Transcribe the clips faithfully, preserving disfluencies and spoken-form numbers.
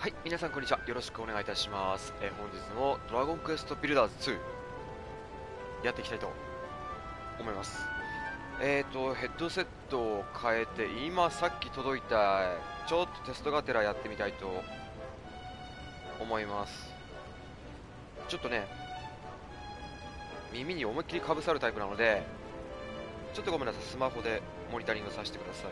はい、皆さんこんにちは。よろしくお願いいたします。えー、本日もドラゴンクエストビルダーズツーやっていきたいと思います。えっと、ヘッドセットを変えて、今さっき届いた、ちょっとテストがてらやってみたいと思います。ちょっとね、耳に思いっきりかぶさるタイプなので、ちょっとごめんなさい、スマホでモニタリングさせてください。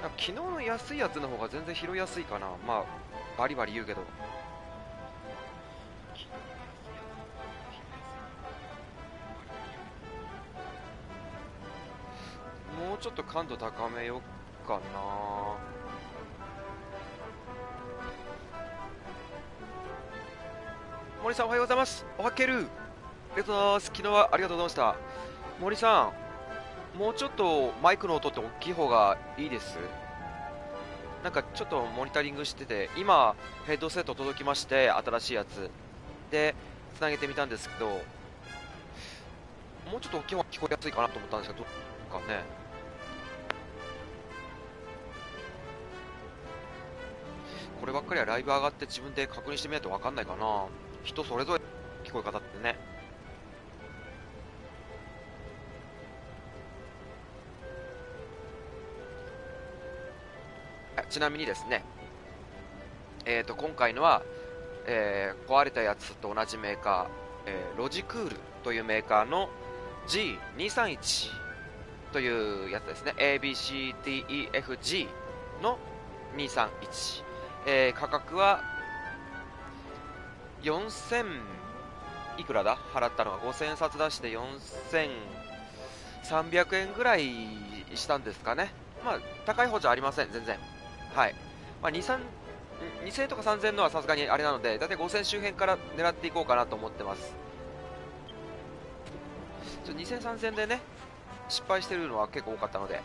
昨日の安いやつの方が全然拾いやすいかな。まあバリバリ言うけど、もうちょっと感度高めようかな。森さんおはようございます。おはける、ありがとうございます。昨日はありがとうございました。森さん、もうちょっとマイクの音って大きい方がいいです。なんかちょっとモニタリングしてて、今ヘッドセット届きまして、新しいやつでつなげてみたんですけど、もうちょっと大きい方が聞こえやすいかなと思ったんですけど、どうかね。こればっかりはライブ上がって自分で確認してみないと分かんないかな。人それぞれ聞こえ方ってね。ちなみにですね、えー、と今回のは、えー、壊れたやつと同じメーカー、えー、ロジクールというメーカーの ジーにーさんいち というやつですね。 エービーシーディーイーエフジー のにーさんいち、えー、価格はよんせんいくらだ、払ったのがごせんえん札出してよんせんさんびゃくえんぐらいしたんですかね。まあ高い方じゃありません、全然。はい、まあ、にせんとかさんぜんのはさすがにあれなので、だいたいごせん周辺から狙っていこうかなと思ってます。にせん、さんぜんでね、失敗してるのは結構多かったので、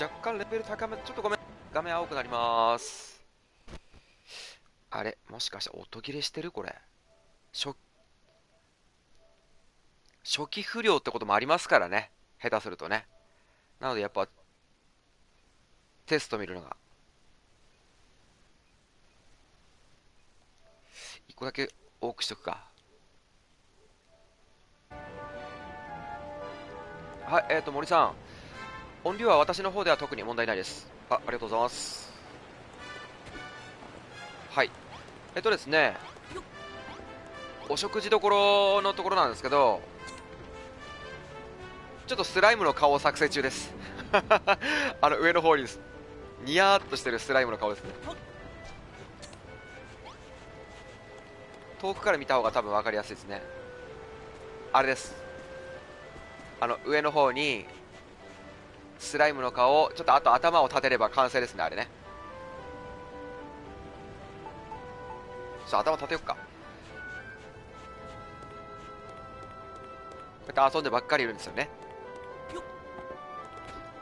若干レベル高め。ちょっとごめん、画面青くなります。あれ、もしかして音切れしてる？これ初初期不良ってこともありますからね、下手するとね。なのでやっぱテスト見るのがいっこだけ多くしとくか。はい、えっと森さん、音量は私の方では特に問題ないです。あ、ありがとうございます。はい、えっとですね、お食事どころのところなんですけど、ちょっとスライムの顔を作成中ですあの上の方にニヤーっとしてるスライムの顔ですね。遠くから見た方が多分分かりやすいですね。あれです、あの上の方にスライムの顔をちょっと、あと頭を立てれば完成ですね。あれね、ちょっと頭立てよっか。こうやって遊んでばっかりいるんですよね。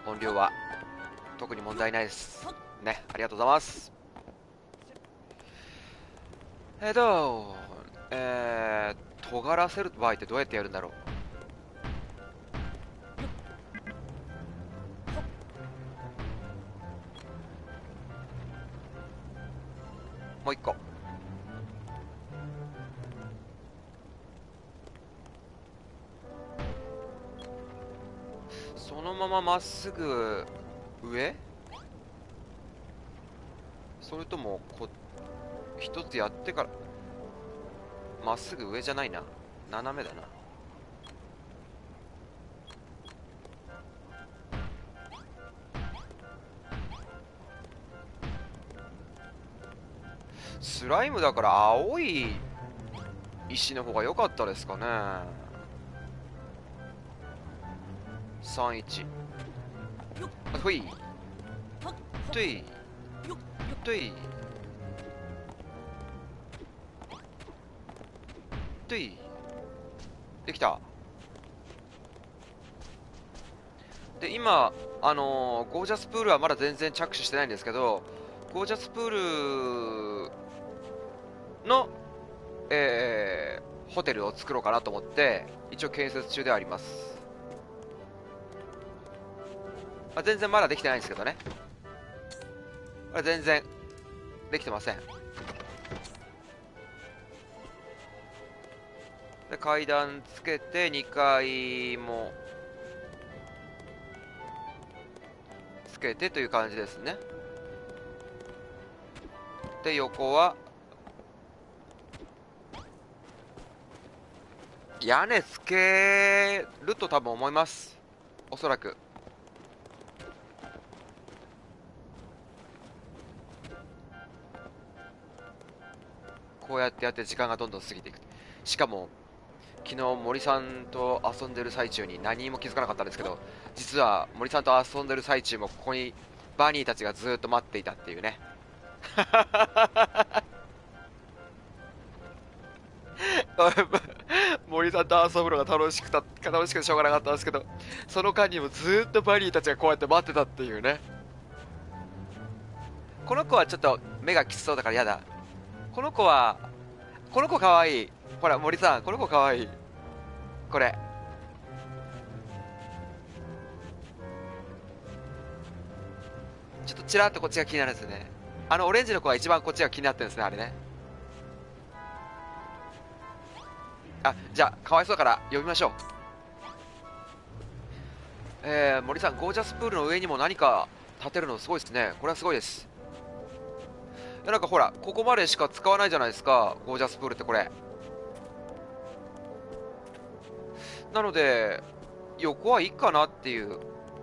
音量は特に問題ないですね。ありがとうございます。えっとえー、尖らせる場合ってどうやってやるんだろう。もう一個、そのまままっすぐ上、それともこ一つやってからまっすぐ上じゃないな、斜めだな。スライムだから青い石の方が良かったですかね。さんいち、ほいといといとい、できた。で今あのー、ゴージャスプールはまだ全然着手してないんですけど、ゴージャスプールの、えー、ホテルを作ろうかなと思って一応建設中ではあります。まあ、全然まだできてないんですけどね。これ全然できてません。で階段つけてにかいもつけてという感じですね。で横は屋根つけると多分思います、おそらく。こうやってやって時間がどんどん過ぎていく。しかも昨日森さんと遊んでる最中に何も気づかなかったんですけど、実は森さんと遊んでる最中もここにバニーたちがずっと待っていたっていうね。森さんと遊ぶのが楽しくた楽しくてしょうがなかったんですけど、その間にもずっとバニーたちがこうやって待ってたっていうね。この子はちょっと目がきつそうだからやだ。この子はこの子かわいい。ほら森さん、この子かわいい。これちょっとちらっとこっちが気になるんですね。あのオレンジの子は一番こっちが気になってるんですね、あれね。あ、じゃあかわいそうだから呼びましょう。えー、森さんゴージャスプールの上にも何か建てるのすごいですね。これはすごいです。なんかほらここまでしか使わないじゃないですか、ゴージャスプールって。これなので横はいいかなっていう。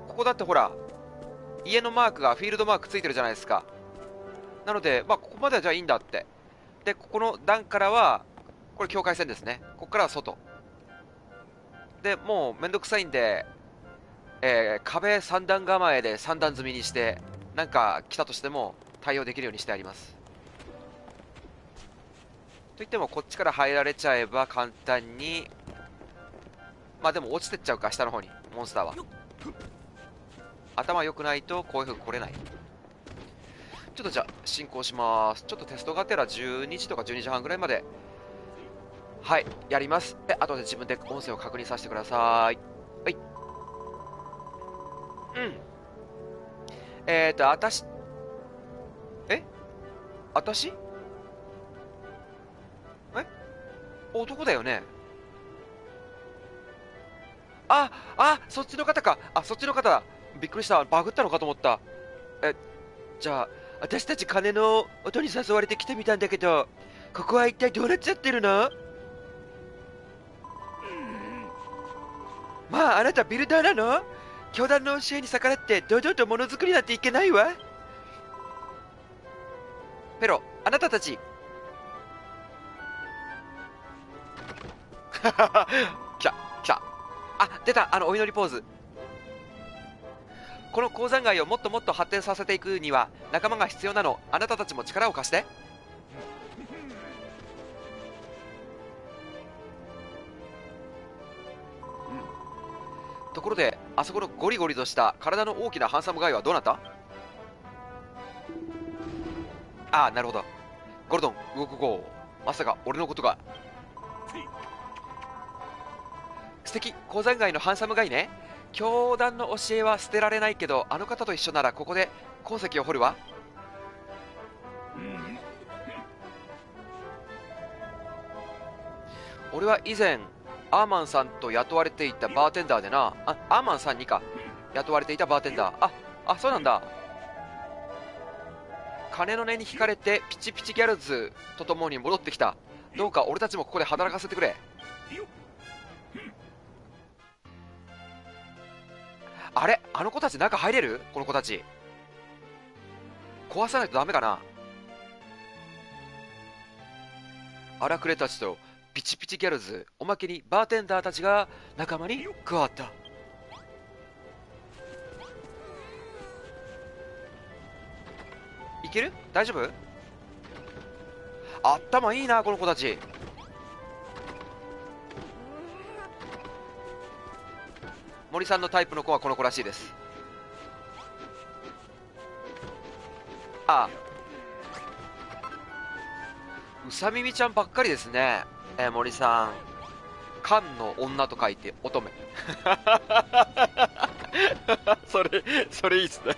ここだってほら家のマークがフィールドマークついてるじゃないですか。なのでまあここまではじゃあいいんだって。でここの段からはこれ境界線ですね。ここからは外でもうめんどくさいんで、えー、壁さん段構えでさん段積みにして、なんか来たとしても対応できるようにしてあります。といってもこっちから入られちゃえば簡単に、まあでも落ちてっちゃうか、下の方にモンスターは。頭良くないとこういうふうに来れない。ちょっとじゃあ進行します。ちょっとテストがてらじゅうにじとかじゅうにじはんぐらいまではいやります。であとで自分で音声を確認させてください。はい、うんえっとあたしえあたしえ男だよね。ああそっちの方か。あそっちの方だ。びっくりした、バグったのかと思った。えじゃあ私たち鐘の音に誘われて来てみたんだけど、ここは一体どうなっちゃってるの？まああなたビルダーなの？教団の教えに逆らって堂々とものづくりなんていけないわ。ペロ、あなたたち。来た、来た。あ、出た、あの、お祈りポーズ。この鉱山街をもっともっと発展させていくには、仲間が必要なの。あなたたちも力を貸して。うん、ところで、あそこのゴリゴリとした体の大きなハンサムガイはどうなった？ああなるほど。ゴルドン動く号、まさか俺のことが。素敵、鉱山街のハンサムガイね。教団の教えは捨てられないけど、あの方と一緒ならここで鉱石を掘るわ。うん、俺は以前アーマンさんと雇われていたバーテンダーでな。あアーマンさんにか雇われていたバーテンダー。ああそうなんだ。鐘の音に惹かれてピチピチギャルズとともに戻ってきた。どうか俺たちもここで働かせてくれ。あれあの子たち中入れる？この子たち壊さないとダメかな。荒くれたちとピチピチギャルズ、おまけにバーテンダーたちが仲間に加わった。いける？大丈夫？頭いいなこの子たち。森さんのタイプの子はこの子らしいです。ああうさみみちゃんばっかりですね。えー、森さん、漢の女と書いて乙女。それそれいいっすね。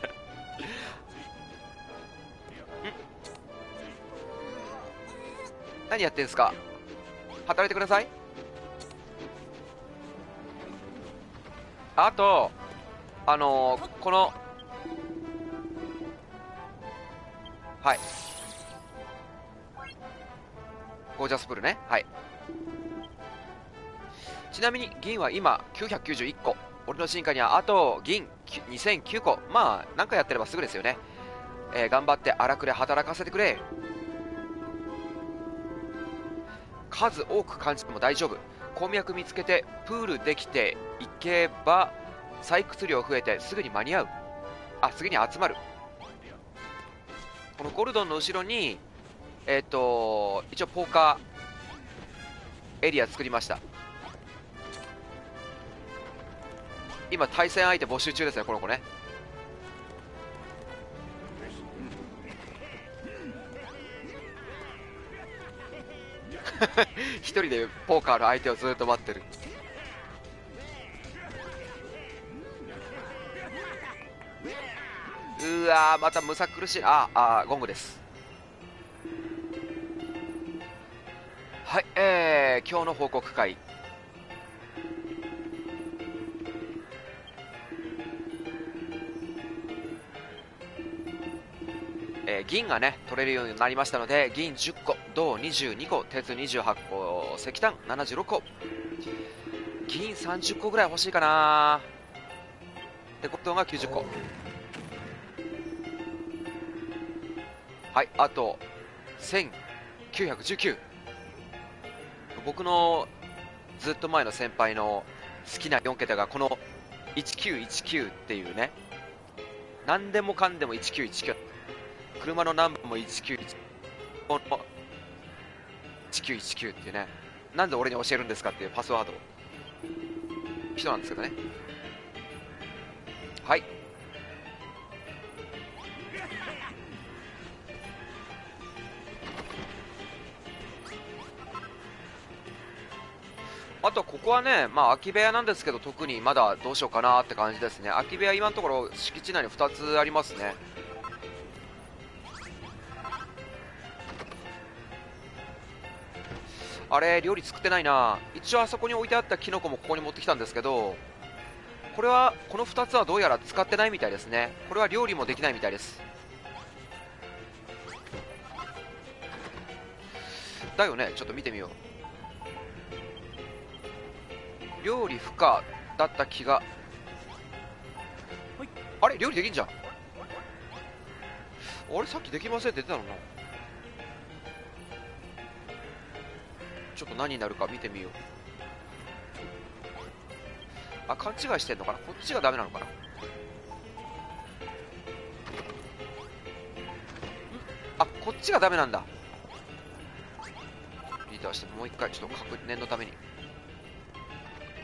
何やってんすか、働いてください。あとあのー、このはいゴージャスプールね。はい、ちなみに銀は今きゅうひゃくきゅうじゅういっこ、俺の進化にはあと銀にせんきゅうこ。まあなんかやってればすぐですよね、えー、頑張って荒くれ働かせてくれ。数多く感じても大丈夫。鉱脈見つけてプールできていけば採掘量増えてすぐに間に合う。あ、すぐに集まる。このゴルドンの後ろにえっと一応ポーカーエリア作りました。今対戦相手募集中ですね、この子ね。一人でポーカーの相手をずっと待ってる。うわー、またむさ苦しい。ああ、ゴングです。はい、えー、今日の報告会、えー、銀がね取れるようになりましたので、銀じゅっこ、銅にじゅうにこ、鉄にじゅうはっこ、石炭ななじゅうろっこ、銀さんじゅっこぐらい欲しいかなー。でゴッドンがきゅうじゅっこ。はい、あとせんきゅうひゃくじゅうきゅう。僕のずっと前の先輩の好きなよんけたがこのせんきゅうひゃくじゅうきゅうっていうね。何でもかんでもせんきゅうひゃくじゅうきゅう、車のナンバーもせんきゅうひゃくじゅうきゅう、このせんきゅうひゃくじゅうきゅうっていうね。なんで俺に教えるんですかっていうパスワード人なんですけどね。はい、あとここはね、まあ、空き部屋なんですけど、特にまだどうしようかなって感じですね。空き部屋今のところ敷地内にふたつありますね。あれ、料理作ってないな。一応あそこに置いてあったキノコもここに持ってきたんですけど、これはこのふたつはどうやら使ってないみたいですね。これは料理もできないみたいです。だよね、ちょっと見てみよう。料理不可だった気が。あれ、料理できんじゃん。あれ、さっきできませんって言ってたのな。ちょっと何になるか見てみよう。あ、勘違いしてんのかな。こっちがダメなのかな。あ、こっちがダメなんだ。リーダーしてもう一回ちょっと確認のために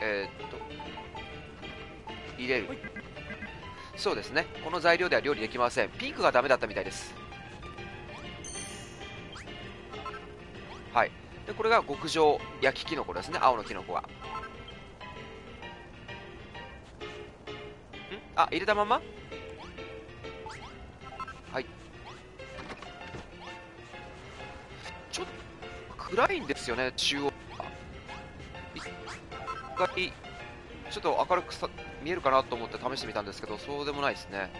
えーっと入れる。そうですね、この材料では料理できません。ピンクがダメだったみたいです。はい、でこれが極上焼きキノコですね、青のキノコが。んあ、入れたまま。はい、ちょっと暗いんですよね、中央。ちょっと明るくさ見えるかなと思って試してみたんですけど、そうでもないですね。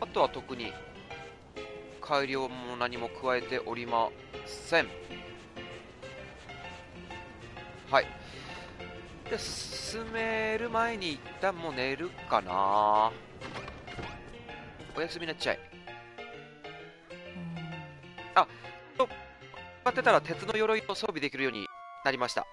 あとは特に改良も何も加えておりません。はい、で進める前に一旦もう寝るかな。おやすみなっちゃい。あ、使ってたら鉄の鎧を装備できるようになりました。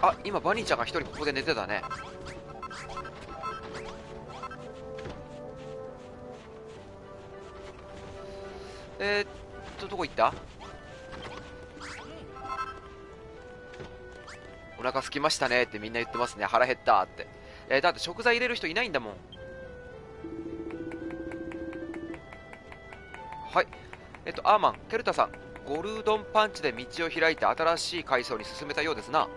あ、今バニーちゃんがひとりここで寝てたね。えー、っとどこ行った。お腹空きましたねってみんな言ってますね。腹減ったって、えー、だって食材入れる人いないんだもん。はい、えっとアーマンテルタさん、ゴルドンパンチで道を開いて新しい階層に進めたようですな。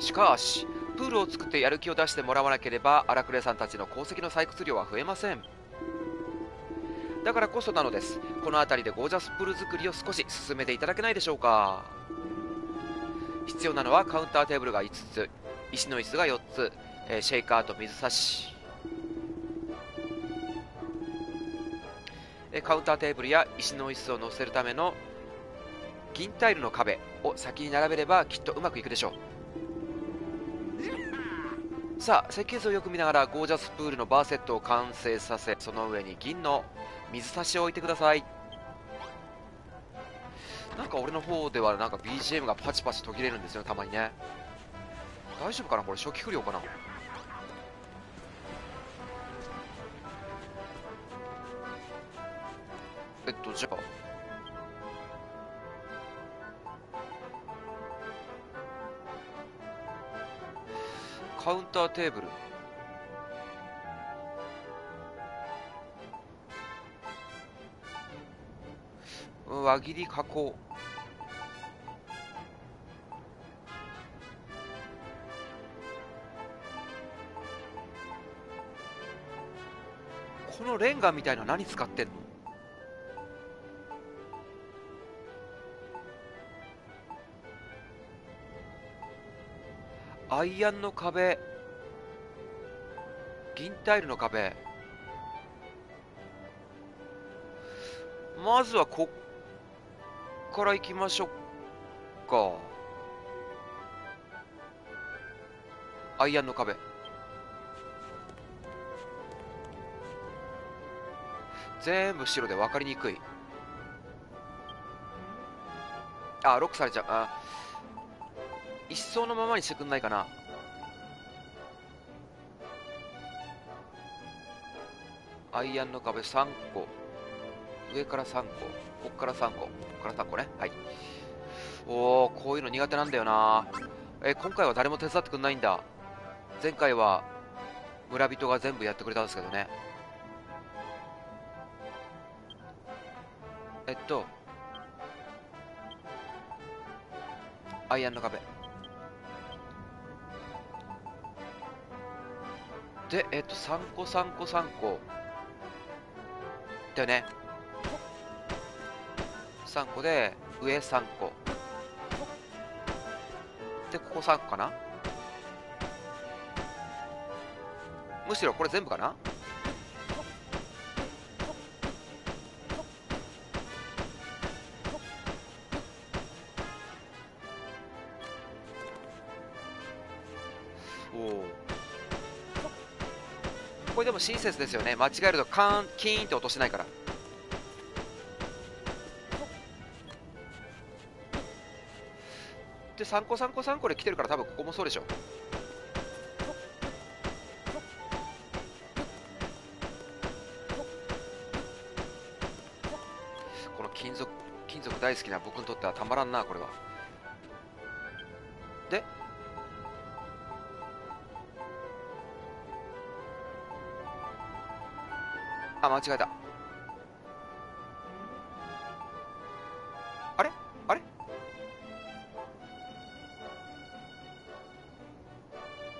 しかしプールを作ってやる気を出してもらわなければ荒くれさんたちの鉱石の採掘量は増えません。だからこそなのです、この辺りでゴージャスプール作りを少し進めていただけないでしょうか。必要なのはカウンターテーブルがいつつ、石の椅子がよっつ、えー、シェイカーと水差し、カウンターテーブルや石の椅子を乗せるための銀タイルの壁を先に並べればきっとうまくいくでしょう。さあ、設計図をよく見ながらゴージャスプールのバーセットを完成させ、その上に銀の水差しを置いてください。なんか俺の方ではなんか ビージーエム がパチパチ途切れるんですよたまにね。大丈夫かなこれ、初期不良かな。えっとじゃあカウンターテーブル、うん、輪切り加工、このレンガみたいな何使ってんの。アイアンの壁、銀タイルの壁、まずはこっから行きましょうか。アイアンの壁、全部白で分かりにくい。あ、ロックされちゃう。あ、一層のままにしてくんないかな。アイアンの壁さんこ、上からさんこ、こっからさんこ、こっからさんこね。はい、おお、こういうの苦手なんだよな。え今回は誰も手伝ってくんないんだ。前回は村人が全部やってくれたんですけどね。えっとアイアンの壁で、えっとさんこさんこさんこだよね。さんこで上さんこで、ここさんこかな。むしろこれ全部かな。これでも親切ですよね、間違えるとカーンキーンって音しないから。でさんこさんこさんこで来てるから、多分ここもそうでしょ。この金属金属大好きな僕にとってはたまらんなこれは。であ、間違えた。あれあれ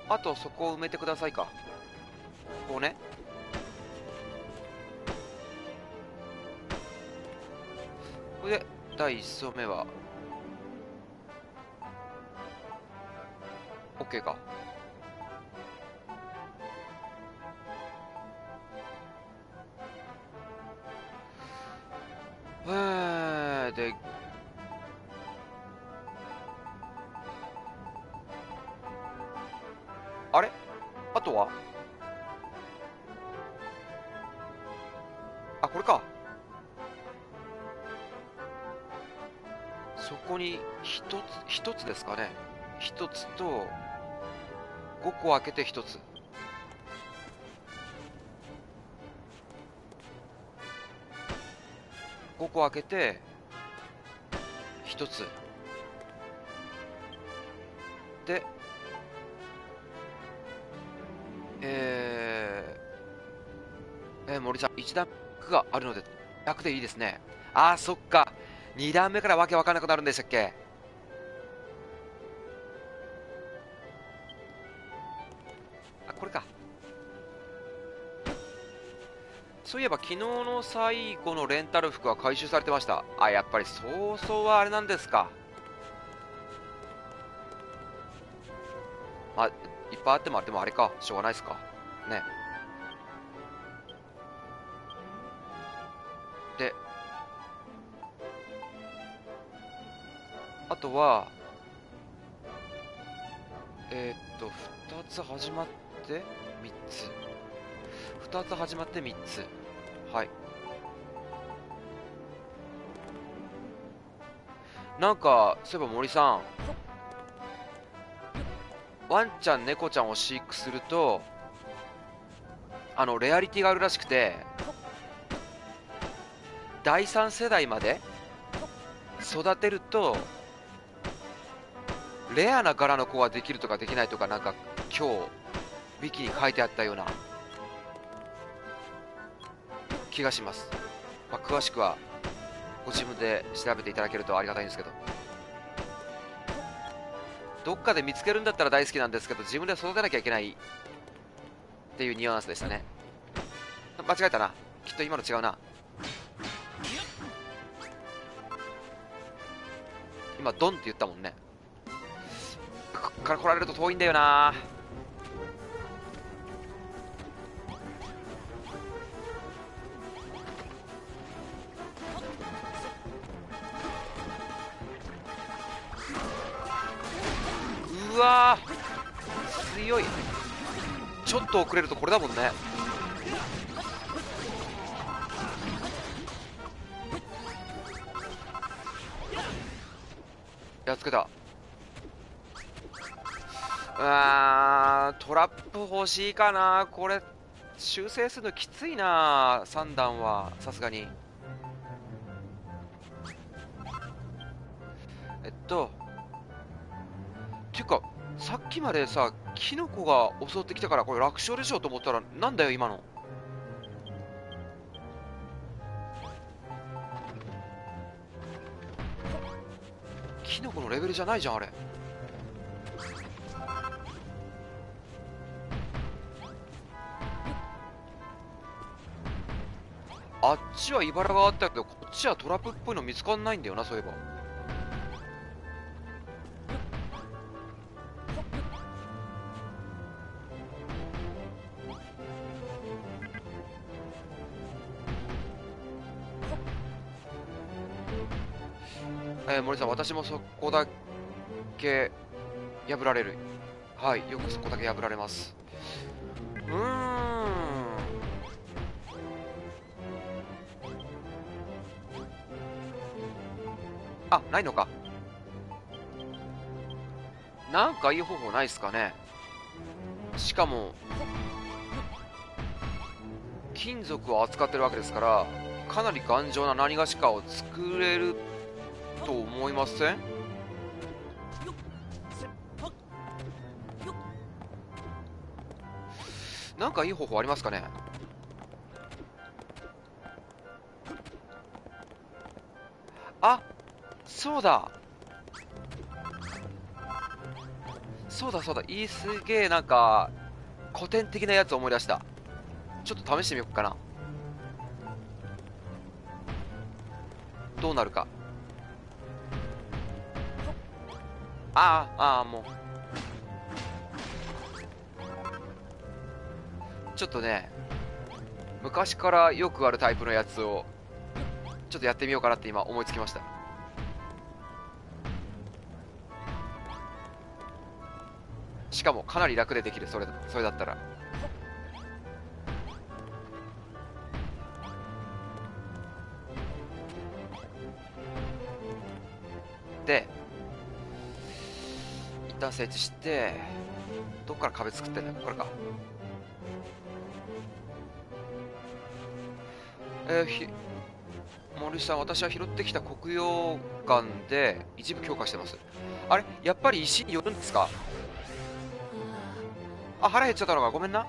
あとそこを埋めてくださいか。ここね。これでだいいち層目は OK か。であれあとはあ、これか。そこに一つ一つですかね。一つとごこ開けて一つ。ごこ開けて一つ。で、えー、えー、森さん、いち段目があるので、ひゃくでいいですね。ああ、そっか。に段目からわけわかんなくなるんでしたっけ。あ、これか。そういえば昨日の最後のレンタル服は回収されてました。あ、やっぱり早々はあれなんですか。まあ、いっぱいあってもあってもあれか、しょうがないですかね。で、あとはえー、っとふたつ始まってみっつ、ふたつ始まってみっつ、はい。なんかそういえば森さん、ワンちゃん猫ちゃんを飼育するとあのレアリティがあるらしくて、だいさん世代まで育てるとレアな柄の子ができるとかできないとか、なんか今日ウィキに書いてあったような気がします。まあ、詳しくはご自分で調べていただけるとありがたいんですけど、どっかで見つけるんだったら大好きなんですけど、自分で育てなきゃいけないっていうニュアンスでしたね。間違えたな、きっと今の違うな。今ドンって言ったもんね。こっから来られると遠いんだよな。うわー、強い。ちょっと遅れるとこれだもんね。やっつけた。あー、トラップ欲しいかな。これ修正するのきついな、さん段はさすがに。えっとていうか、さっきまでさキノコが襲ってきたからこれ楽勝でしょと思ったら、なんだよ今の。キノコのレベルじゃないじゃんあれ。あっちは茨があったけど、こっちはトラップっぽいの見つかんないんだよな、そういえば。えー、森さん、私もそこだけ破られる。はい、よくそこだけ破られます。うーん、あ、ないのか。なんかいい方法ないっすかね。しかも金属を扱ってるわけですから、かなり頑丈な何がしかを作れると思いません？なんかいい方法ありますかね。あ、そうだそうだそうだ、いい、すげえなんか古典的なやつを思い出した。ちょっと試してみようかな、どうなるか。ああ、ああ、もうちょっとね、昔からよくあるタイプのやつをちょっとやってみようかなって今思いつきました。しかもかなり楽でできる、それそれだったら。で、一旦整地して、どこから壁作ってんだ、これか。えー、ひ森さん、私は拾ってきた黒曜岩で一部強化してます。あれ、やっぱり石によるんですか。あ、腹減っちゃったのか、ごめんな。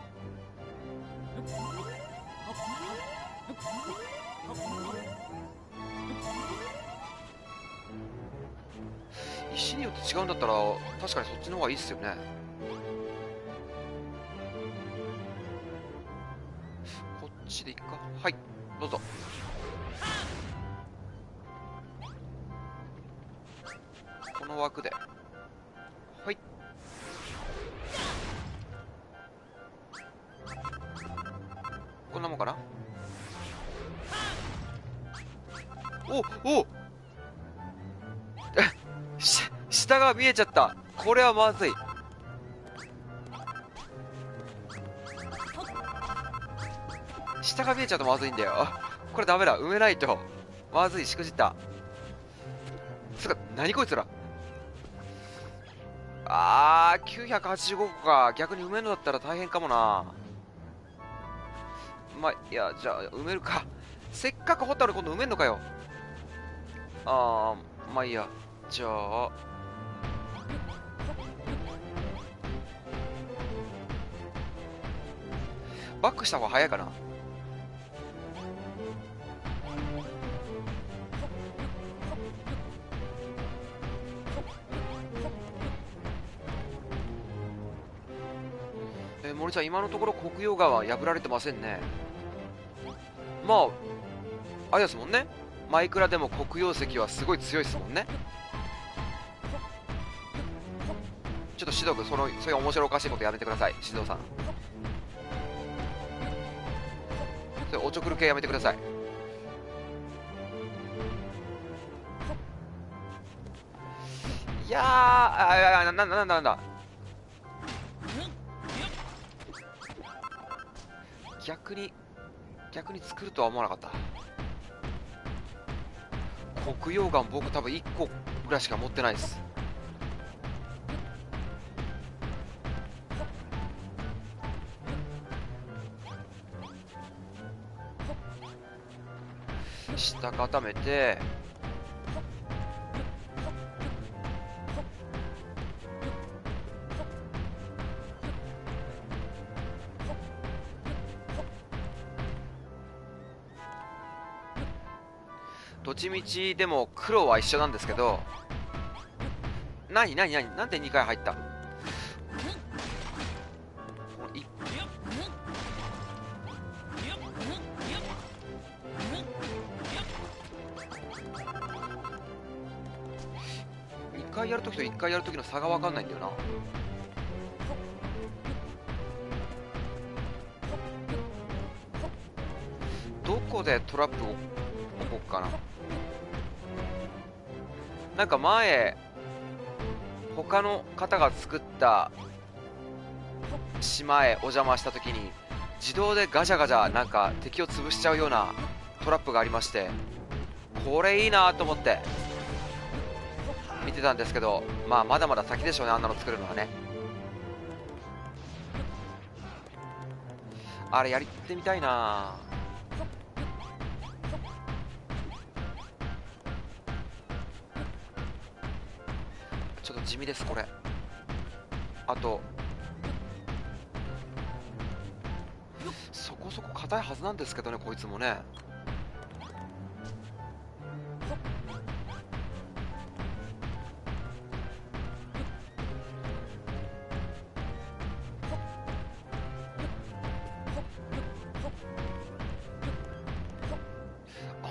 石によって違うんだったら確かにそっちの方がいいっすよね。こっちでいっか。はい、どうぞ。この枠で、はい。こんなもんかな。おお下が見えちゃった。これはまずい。下が見えちゃうとまずいんだよこれ。ダメだ、埋めないとまずい。しくじった。つうか何こいつら。あー、きゅうひゃくはちじゅうごこか。逆に埋めるのだったら大変かもな。まあいや、じゃあ埋めるか。せっかく掘ったのに今度埋めんのかよ。あー、まあいいや。じゃあバックした方が早いかな。えー、森さん、今のところ黒曜川は破られてませんね。まああれですもんね、マイクラでも黒曜石はすごい強いですもんね。ちょっとシドウ君、そのそういう面白おかしいことやめてください。シドウさん、それおちょくる系やめてください。いやー、あいやいや、なんだなんだなんだ。逆に逆に作るとは思わなかった。黒曜岩、僕多分いっこぐらいしか持ってないです。下固めて、どっちみちでも黒は一緒なんですけど。なになになに、なんでにかい入った。いっかいやるときといっかいやるときの差が分かんないんだよな。どこでトラップを置こうかな。なんか前他の方が作った島へお邪魔したときに自動でガチャガチャなんか敵を潰しちゃうようなトラップがありまして、これいいなと思って見てたんですけど、まあまだまだ先でしょうね、あんなの作るのはね。あれやりってみたいな。ちょっと地味ですこれ。あとそこそこ硬いはずなんですけどね、こいつもね。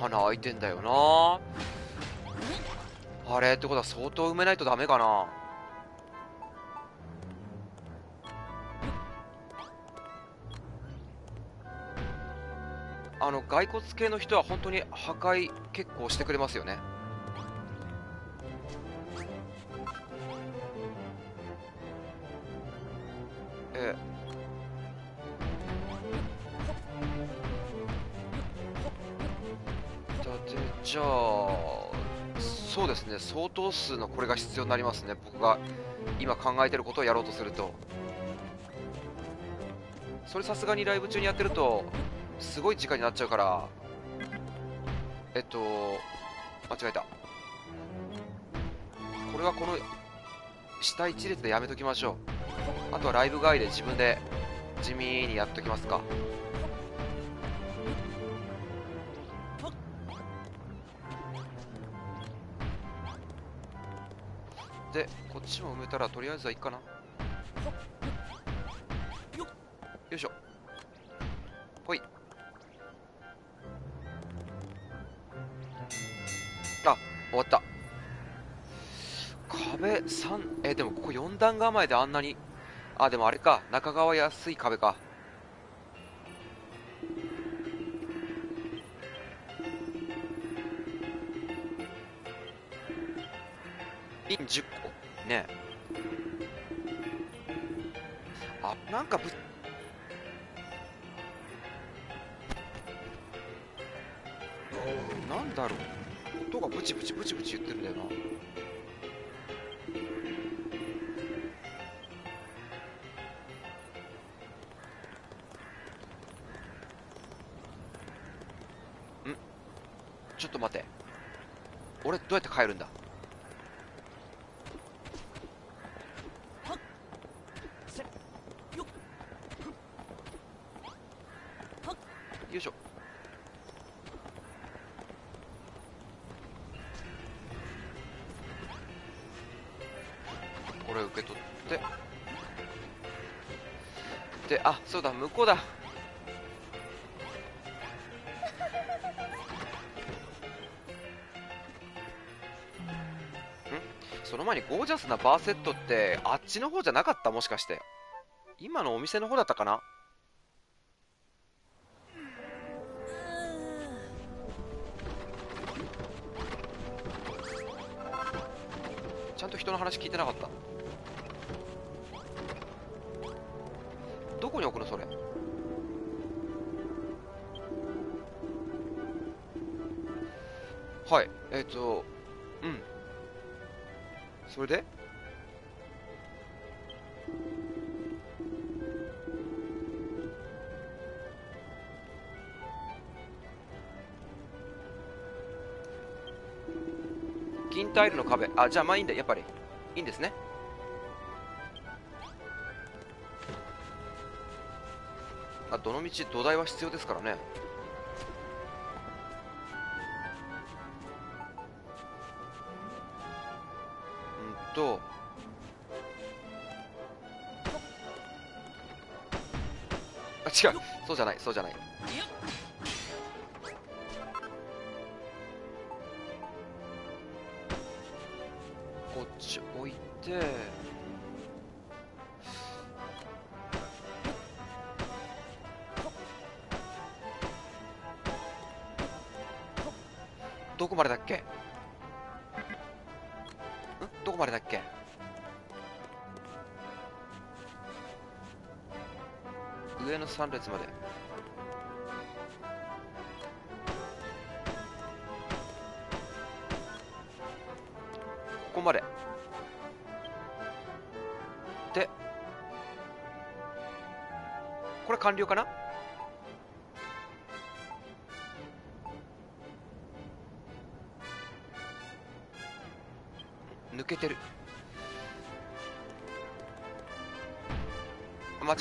穴開いてんだよなあれ。ってことは相当埋めないとダメかな。あの骸骨系の人は本当に破壊結構してくれますよね。ええ、じゃあそうですね、相当数のこれが必要になりますね。僕が今考えてることをやろうとすると、それさすがにライブ中にやってるとすごい時間になっちゃうから。えっと間違えた。これはこの下一列でやめときましょう。あとはライブ外で自分で地味にやっときますか。でこっちも埋めたらとりあえずはいいかな。よいしょ、ほい。あ、終わった。壁さん、えー、でもここよん段構えであんなに、あ、でもあれか、中側安い壁か。ピンじゅっこね。あ、なんかぶっなんだろう、音がブチブチブチブチ言ってるんだよな。ちょっと待って、俺どうやって帰るんだ。よいしょ。これ受け取ってで、あ、そうだ、向こうだ。その前にゴージャスなバーセットってあっちの方じゃなかった？もしかして今のお店の方だったかな。ちゃんと人の話聞いてなかった。どこに置くのそれ。はい、えっとうんそれで金タイルの壁、あ、じゃあまあいいんだ、やっぱりいいんですね。あ、どの道土台は必要ですからね。とあ、違う、そうじゃない、そうじゃない。こっち置いて、どこまでだっけ、どこまでだっけ。上のさん列まで。ここまでで、これ完了かな。抜けてる、間違え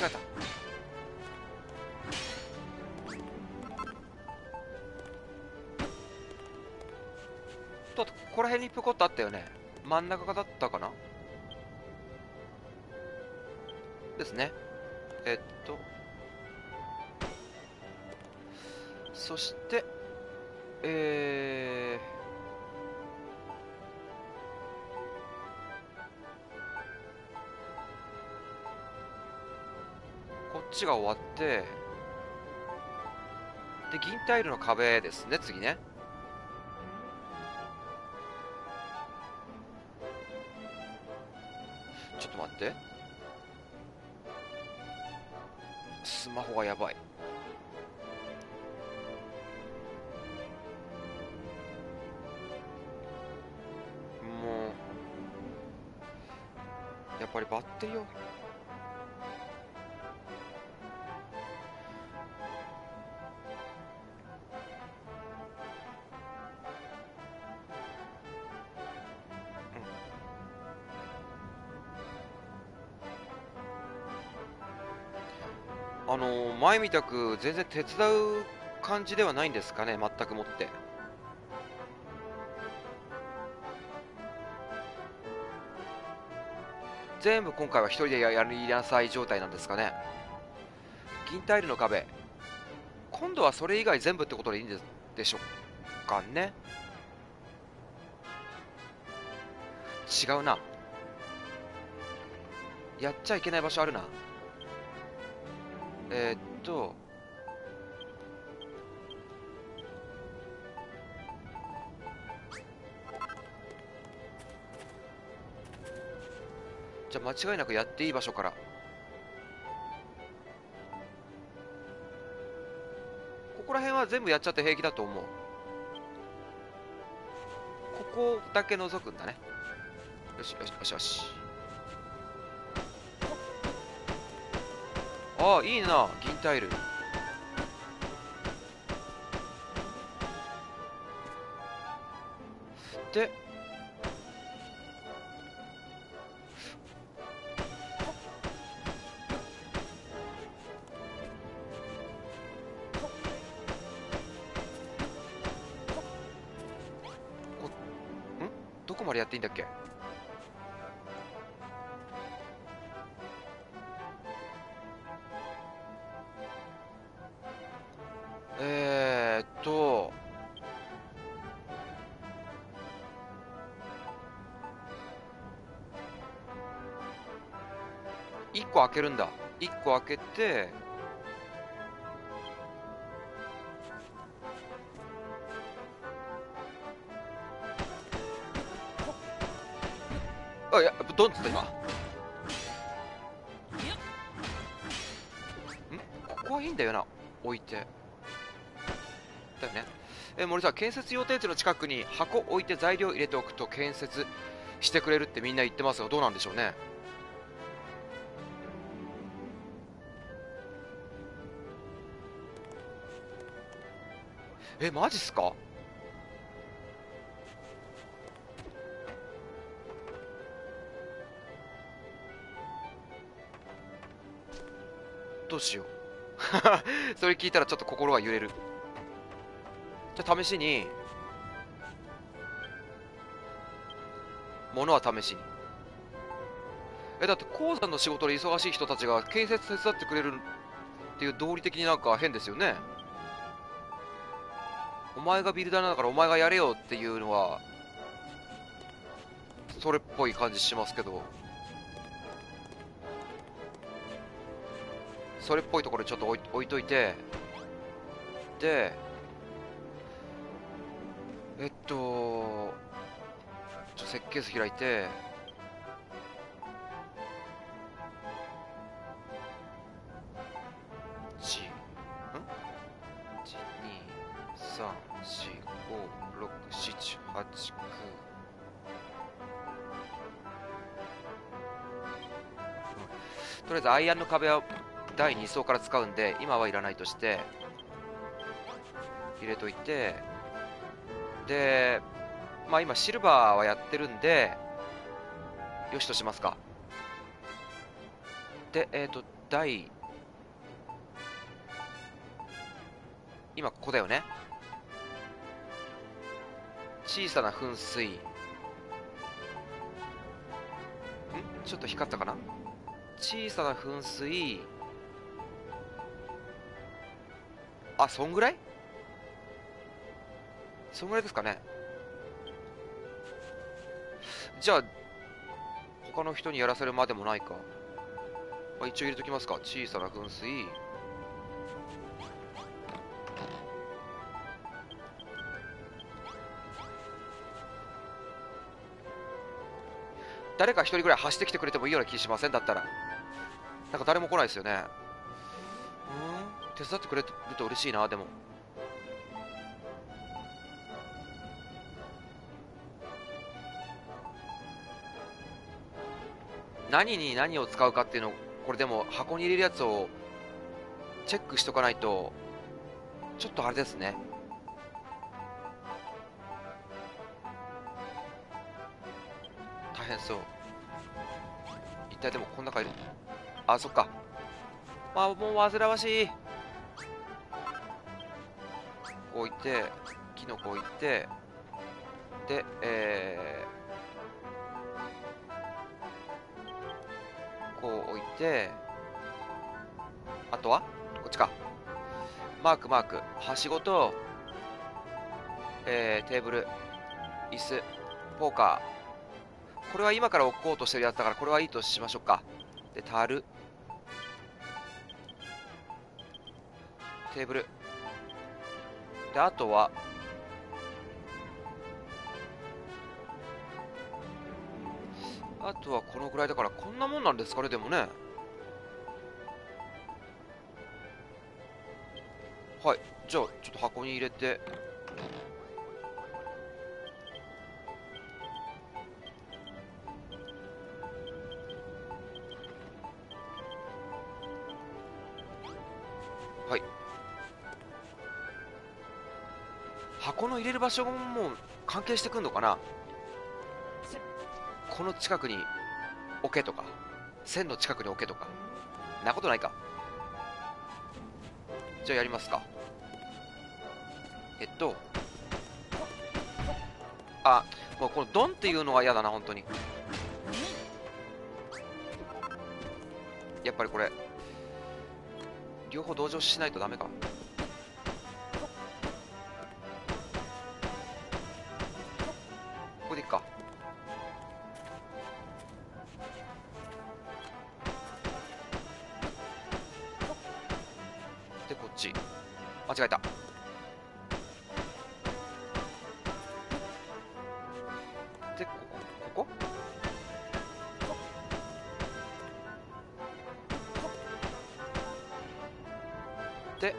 た。と、ここら辺にポコッとあったよね。真ん中だったかなですね。えっとそしてえーこっちが終わってで、銀タイルの壁ですね、次ね。ちょっと待って、スマホがやばい。もうやっぱりバッテリーをあのー、前みたく全然手伝う感じではないんですかね、全くもって。全部今回は一人でやりなさい状態なんですかね。銀タイルの壁、今度はそれ以外全部ってことでいいんでしょうかね。違うな、やっちゃいけない場所あるな。えー、っとじゃあ間違いなくやっていい場所から、ここら辺は全部やっちゃって平気だと思う。ここだけ覗くんだね。よしよしよしよし。ああ、いいな、銀タイル。でこ、ん？どこまでやっていいんだっけ。えーっといっこ開けるんだ。いっこ開けてあ、いやドンっつった今。ん？ここはいいんだよな、置いてだよね。え森さん、建設予定地の近くに箱置いて材料入れておくと建設してくれるってみんな言ってますよ。どうなんでしょうね。えマジっすか。どうしようそれ聞いたらちょっと心が揺れる。じゃあ試しに、ものは試しに。えだって鉱山の仕事で忙しい人たちが建設手伝ってくれるっていう道理的になんか変ですよね。お前がビルダーなんだからお前がやれよっていうのはそれっぽい感じしますけど、それっぽいところちょっと置い、置いといて、でえっとちょ設計図開いて、G ん ?いち、に、さん、よん、ご、ろく、なな、はち、きゅう とりあえずアイアンの壁はだいに層から使うんで今はいらないとして入れといて、でまあ今シルバーはやってるんでよしとしますか。でえっ、ー、と台今ここだよね。小さな噴水、んちょっと光ったかな。小さな噴水、あそんぐらいそのぐらいですかね。じゃあ他の人にやらせるまでもないか、まあ、一応入れときますか。小さな噴水、誰か一人ぐらい走ってきてくれてもいいような気しません？だったらなんか誰も来ないですよね。うん手伝ってくれると嬉しいな。でも何に何を使うかっていうのを、これでも箱に入れるやつをチェックしとかないとちょっとあれですね。大変そう。一体でもこの中いる、あそっか、あ、もう煩わしい。置いて、キノコ置いて、で、えー、こう置いて、あとはこっちか。マークマーク、はしごと、えー、テーブル、椅子、ポーカー。これは今から置こうとしてるやつだから、これはいいとしましょうか。で、樽、テーブル。で、あとは、あとはこのぐらいだから、こんなもんなんですかね、でもね。はい、じゃあ、ちょっと箱に入れて。はい。箱の入れる場所ももう関係してくんのかな。この近くに置けとか、線の近くに置けとか、なことないか。じゃあやりますか。えっとあ、もうこのドンっていうのが嫌だな、本当に。やっぱりこれ両方同情しないとダメか。ここでいっか。でこっち間違えた。でここ、ここで、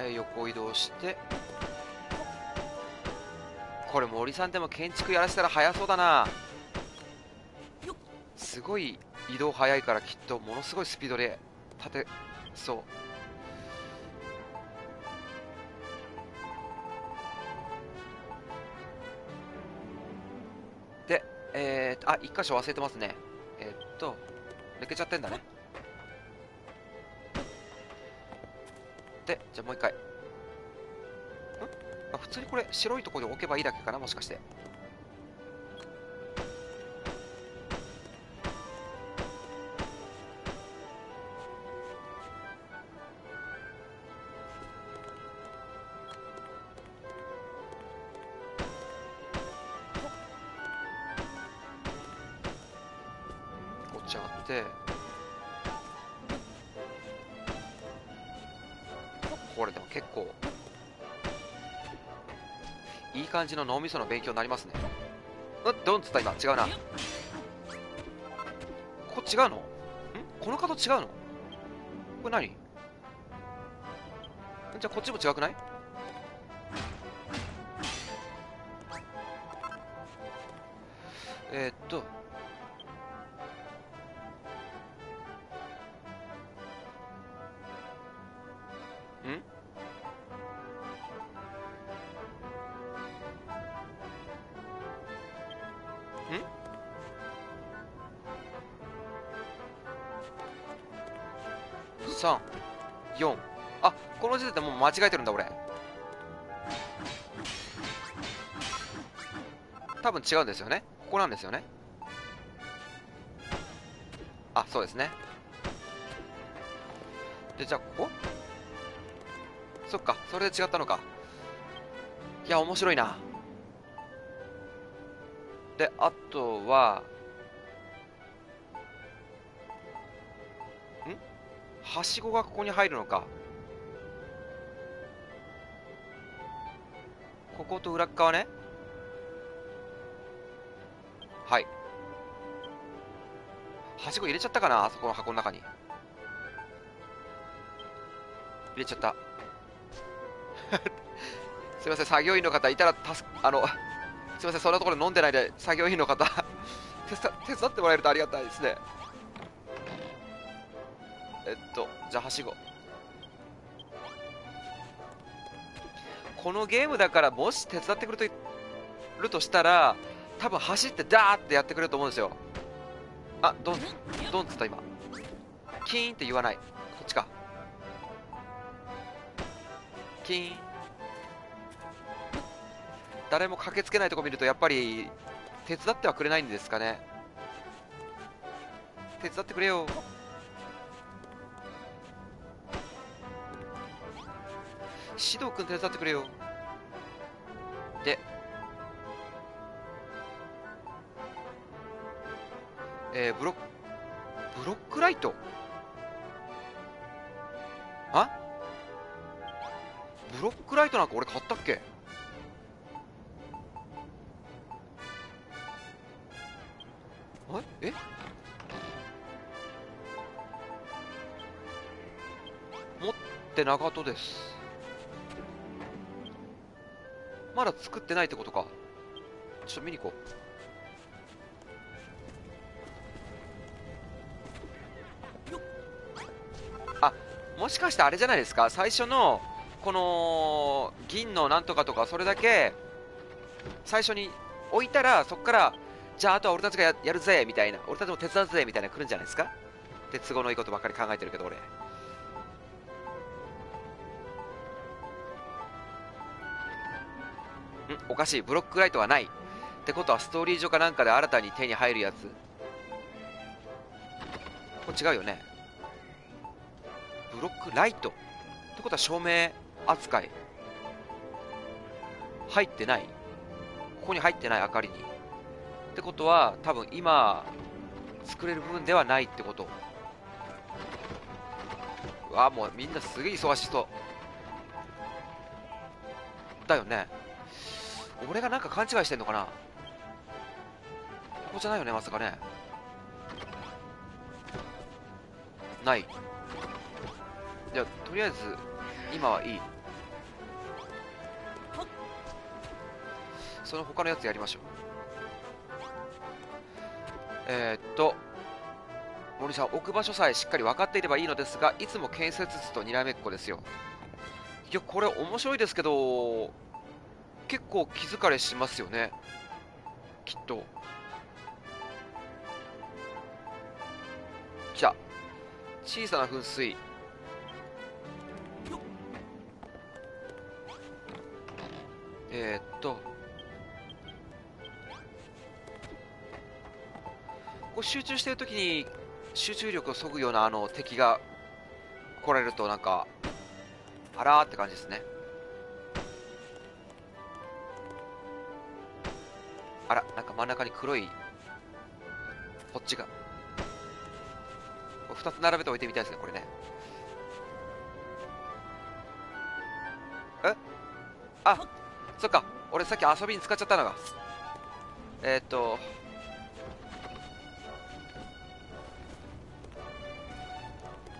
えー、横移動して。これ森さんでも建築やらせたら早そうだな。すごい移動早いから、きっとものすごいスピードで立てそう。で、えー、あ、一箇所忘れてますね。えー、っと抜けちゃってんだね。で、じゃあもう一回。んあ、普通にこれ白いところに置けばいいだけかな、もしかして。こっち上がって、これでも結構いい感じの脳みその勉強になりますね。うっ、ドンっつった今。違うな、ここ違うのん、この角違うの、これ何。じゃあこっちも違くない。えー、っとさん、よん、あ、この時点でもう間違えてるんだ俺。多分違うんですよね、ここなんですよね。あ、そうですね。で、じゃあここ、そっか、それで違ったのか。いや面白いな。で、あとははしごがここに入るのか。ここと裏側ね。はい、はしご入れちゃったかな、あそこの箱の中に入れちゃったすいません、作業員の方いたらたすあのすいません、そんなところで飲んでないで作業員の方手伝ってもらえるとありがたいですね。えっと、じゃあはしご。このゲームだから、もし手伝ってくれるとしたら多分走ってダーってやってくれると思うんですよ。あ、ドンドンっつった今。キーンって言わない。っちか。キーン。誰も駆けつけないとこ見るとやっぱり手伝ってはくれないんですかね。手伝ってくれよ。獅童君手伝ってくれよ。で、えー、ブロックブロックライト、あ、ブロックライトなんか俺買ったっけ。あれ、え、持って長門です。まだ作ってないってことか。ちょっと見に行こう。あ、もしかしてあれじゃないですか、最初のこの銀のなんとかとか、それだけ最初に置いたら、そっからじゃああとは俺たちが や, やるぜみたいな、俺たちも手伝うぜみたいな来るんじゃないですか。で都合のいいことばっかり考えてるけど俺。おかしい。ブロックライトはない。ってことはストーリー上かなんかで新たに手に入るやつ、これ違うよね。ブロックライトってことは照明扱い。入ってない、ここに入ってない、明かりに。ってことは多分今作れる部分ではないってこと。うわ、もうみんなすげえ忙しそうだよね。俺がなんか勘違いしてんのかな。ここじゃないよね、まさかね。ない。じゃあとりあえず今はいい、その他のやつやりましょう。えー、っと森さん、置く場所さえしっかり分かっていればいいのですが、いつも建設図とにらめっこですよ。いやこれ面白いですけど、結構気疲れしますよね、きっと。来た、小さな噴水。えー、っとこう集中してるときに集中力をそぐようなあの敵が来られるとなんかあらーって感じですね。あら、なんか真ん中に黒いこっちがふたつ並べておいてみたいですね、これね。え、あ、そっか、俺さっき遊びに使っちゃったのが。えー、っと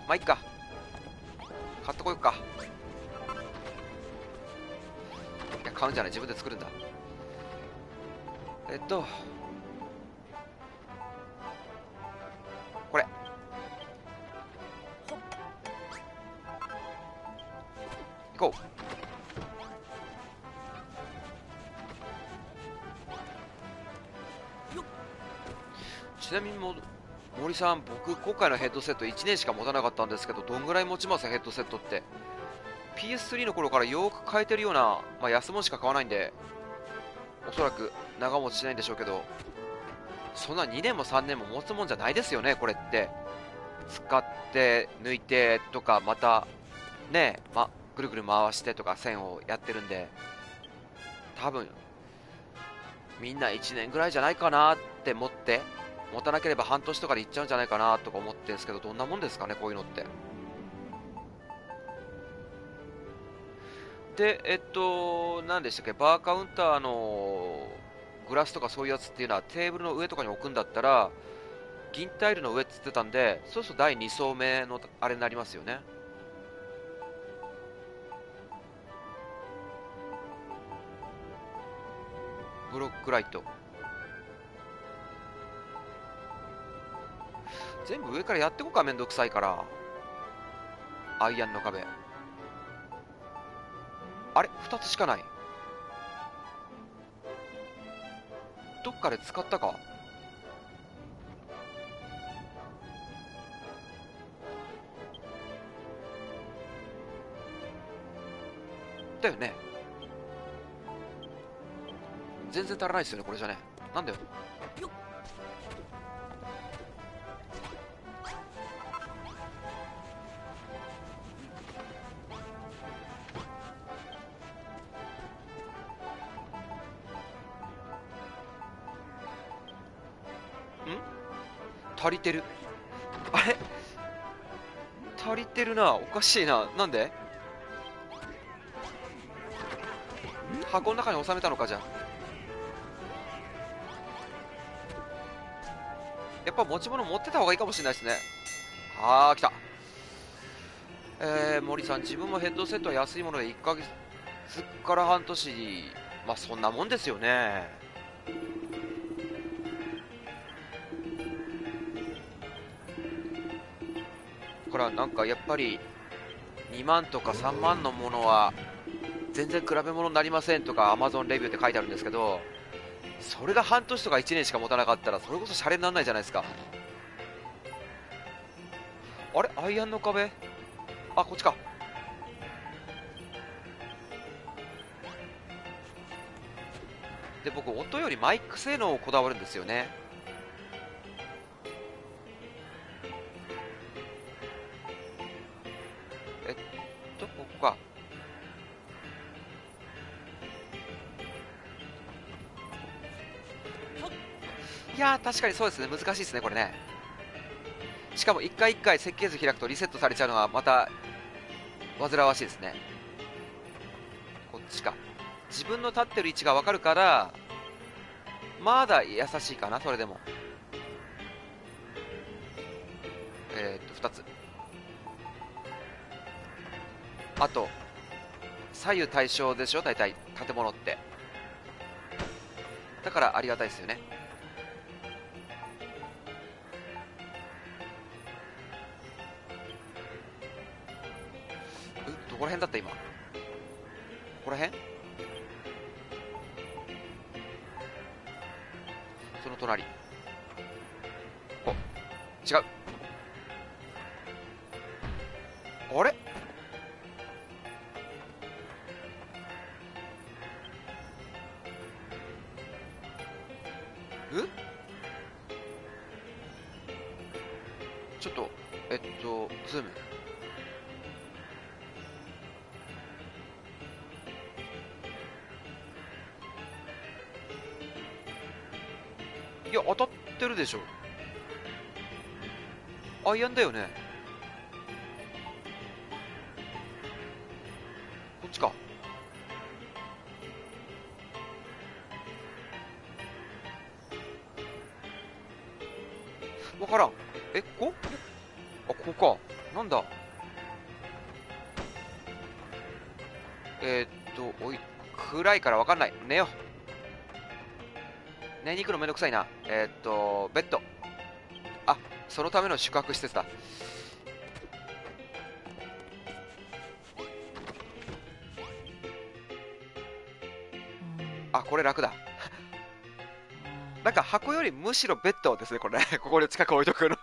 まあいっか、買ってこよっか。いや買うんじゃない、自分で作るんだ。えっとこれ行こう。ちなみにも森さん、僕今回のヘッドセットいちねんしか持たなかったんですけど、どんぐらい持ちます？ヘッドセットって ピーエススリー の頃からよく変えてるような、まあ、安物しか買わないんでおそらく長持ちしないんでしょうけど、そんなにねんもさんねんも持つもんじゃないですよね、これって。使って抜いてとか、またね、ま、ぐるぐる回してとか線をやってるんで、多分みんないちねんぐらいじゃないかなって持って、持たなければ半年とかでいっちゃうんじゃないかなとか思ってるんですけど、どんなもんですかねこういうのって。で、えっと何でしたっけ、バーカウンターのグラスとかそういうやつっていうのはテーブルの上とかに置くんだったら銀タイルの上っつってたんで、そうするとだいに層目のあれになりますよね。ブロックライト全部上からやってこうか、めんどくさいから。アイアンの壁、あれふたつしかない。どっかで使ったか。ったよね。全然足らないですよね、これじゃね。なんだよ。足りてる。あれ足りてるな。おかしいな。なんで箱の中に収めたのか。じゃあやっぱ持ち物持ってた方がいいかもしれないですね。あー来た。えー、森さん、自分もヘッドセットは安いものでいっかげつから半年、まあそんなもんですよね。これはなんかやっぱりにまんとかさんまんのものは全然比べ物になりませんとかアマゾンレビューって書いてあるんですけど、それが半年とかいちねんしか持たなかったらそれこそシャレにならないじゃないですか。あれアイアンの壁、あこっちか。で僕音よりマイク性能をこだわるんですよね。いやー確かにそうですね、難しいですねこれね。しかも一回一回設計図開くとリセットされちゃうのがまた煩わしいですね。こっちか。自分の立ってる位置が分かるからまだ優しいかな、それでも。えー、っとふたつ、あと左右対称でしょ大体建物って。だからありがたいですよね。どこら辺だった今。ここら辺、その隣。お違う。あれう、ちょっとえっとズーム。いや当たってるでしょ。アイアンだよね。こっちか。分からん。えっここ、あここか。なんだえー、っとおい暗いから分かんない。寝よう。寝に行くのめんどくさいな。えー、っとベッド、あそのための宿泊施設だ。あこれ楽だ。なんか箱よりむしろベッドですねこれね。ここで近く置いとくの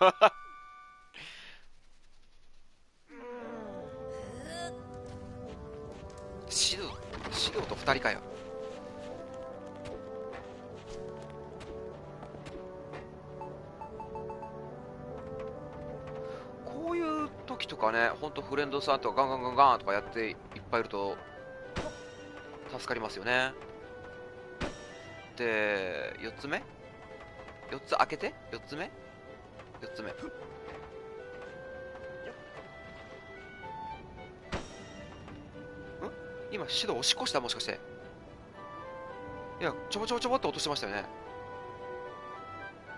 シドシドとふたりかよ。とかね、本当フレンドさんとかガンガンガンガンとかやっていっぱいいると助かりますよね。でよっつめ、よっつ開けて、よっつめよっつめ、うん、今シド押し越した、もしかして。いやちょぼちょぼちょぼっと落としてましたよね。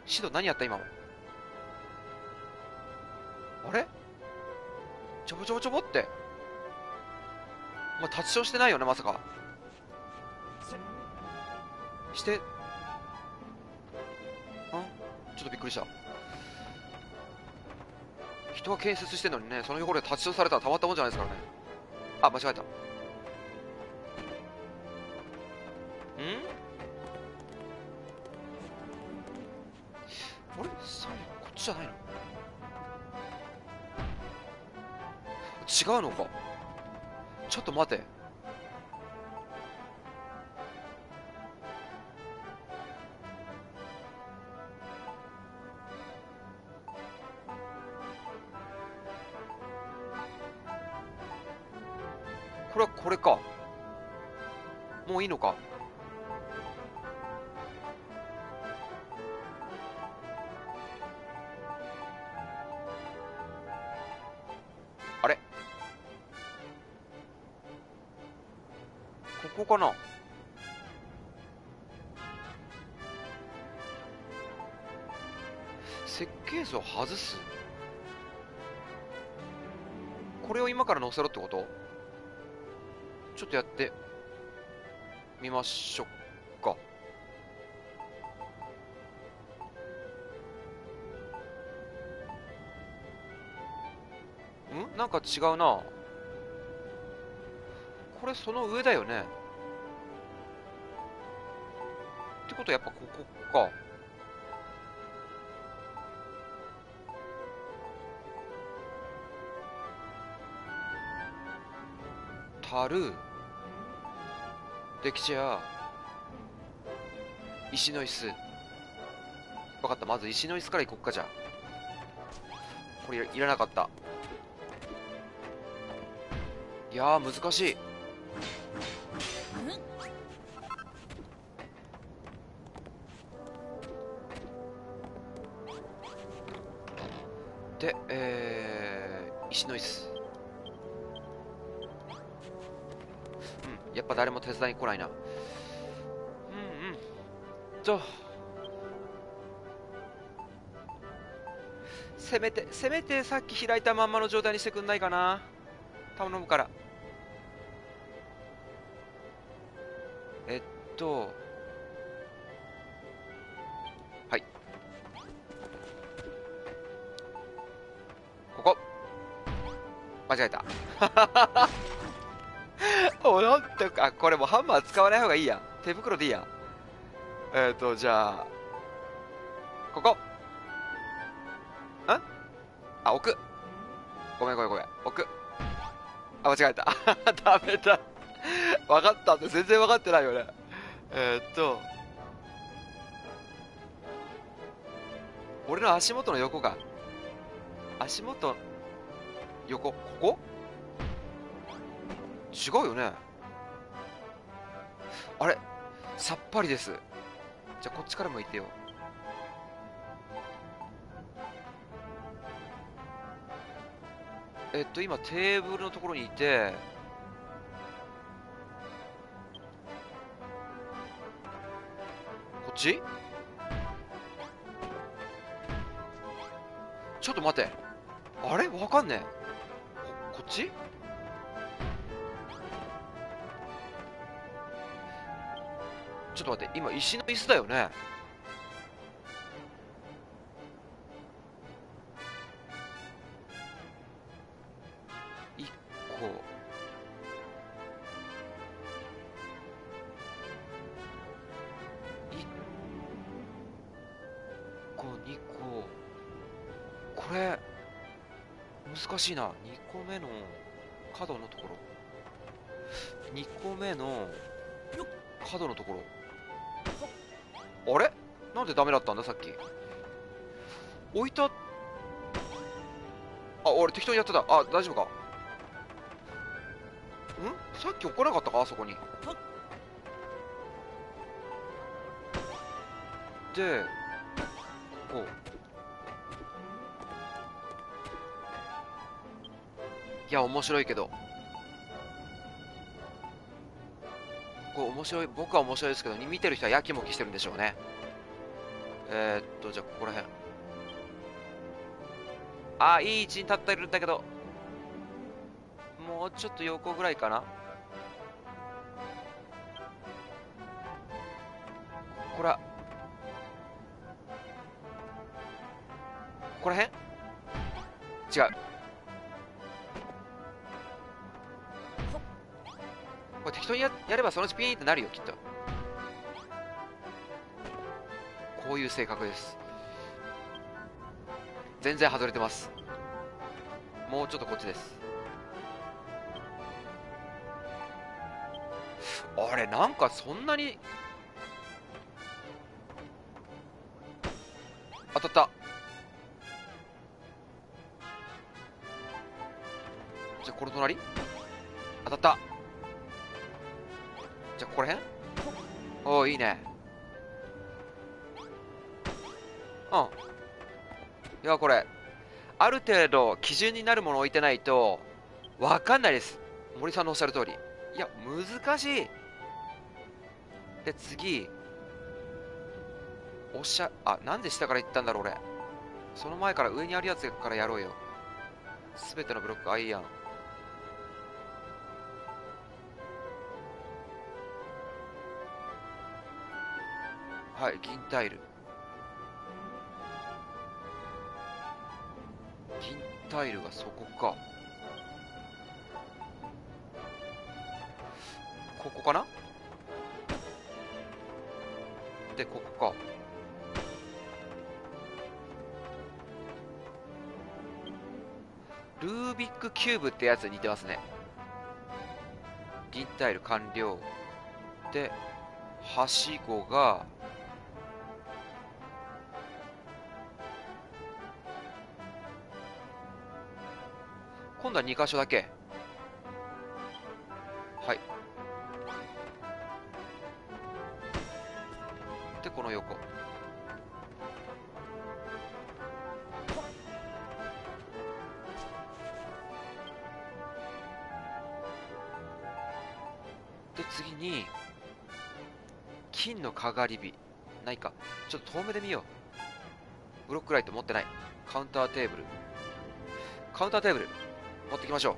シド何やった今も。あれちょぼちょぼちょぼって、まあ、立ちションしてないよねまさか。してん、ちょっとびっくりした。人は建設してんのにね、その横で立ちションされたらたまったもんじゃないですからね。あ間違えた。んあれ最後こっちじゃないの、違うのか。ちょっと待て、これはこれか。もういいのか。あれ、ここかな。設計図を外す。これを今から載せろってこと？ちょっとやってみましょうか。ん？なんか違うな。これその上だよね。ってことはやっぱここか。たるできちゃ石の椅子。分かった、まず石の椅子から行こっか。じゃあこれいらなかった。いやー難しい。で、えー、石の椅子。やっぱ誰も手伝いに来ないな。うんうんと、せめてせめてさっき開いたまんまの状態にしてくんないかな。頼むから。えっとはい、ここ間違えた。お、なんとか、これもうハンマー使わない方がいいや。手袋でいいや。えっと、じゃあ、ここ。ん？あ、置く。ごめんごめんごめん。置く。あ、間違えた。ダメだ。分かったって全然分かってないよね。えー、っと、俺の足元の横か。足元、横、ここ？違うよね。あれ、さっぱりです。じゃあこっちから向いてよ。えっと今テーブルのところにいて、こっち？ちょっと待って、あれわかんねえ。 こ, こっち？ちょっと待って、今石の椅子だよね。いっこいっこにこ、これ難しいな。にこめの角のところ、にこめの角のところ、あれなんでダメだったんだ。さっき置いた、あ、俺適当にやってた。あ、大丈夫か。ん、さっき置かなかったか、あそこに。で、こう、いや面白いけど、こう面白い、僕は面白いですけど、見てる人はやきもきしてるんでしょうね。えー、っとじゃあここら辺、あー、いい位置に立ってるんだけど、もうちょっと横ぐらいかな。こら、ここら辺違う。これ適当に や, やればそのうちピーンってなるよ、きっと。こういう性格です。全然外れてます。もうちょっとこっちです。あれ、なんかそんなに当たった。じゃあこの隣当たった。じゃあここら辺、おおいいね。うん、いやこれある程度基準になるものを置いてないと分かんないです。森さんのおっしゃる通り、いや難しい。で次おっしゃ、あ、なんで下から行ったんだろう俺。その前から上にあるやつからやろうよ。すべてのブロックアイアン。はい、銀タイル。銀タイルがそこか。ここかな？で、ここか。ルービックキューブってやつに似てますね。銀タイル完了。で、はしごが。今度はに箇所だけ。はい。でこの横。で次に金のかがり火ないか。ちょっと遠目で見よう。ブロックライト持ってない。カウンターテーブル。カウンターテーブル。持ってきましょ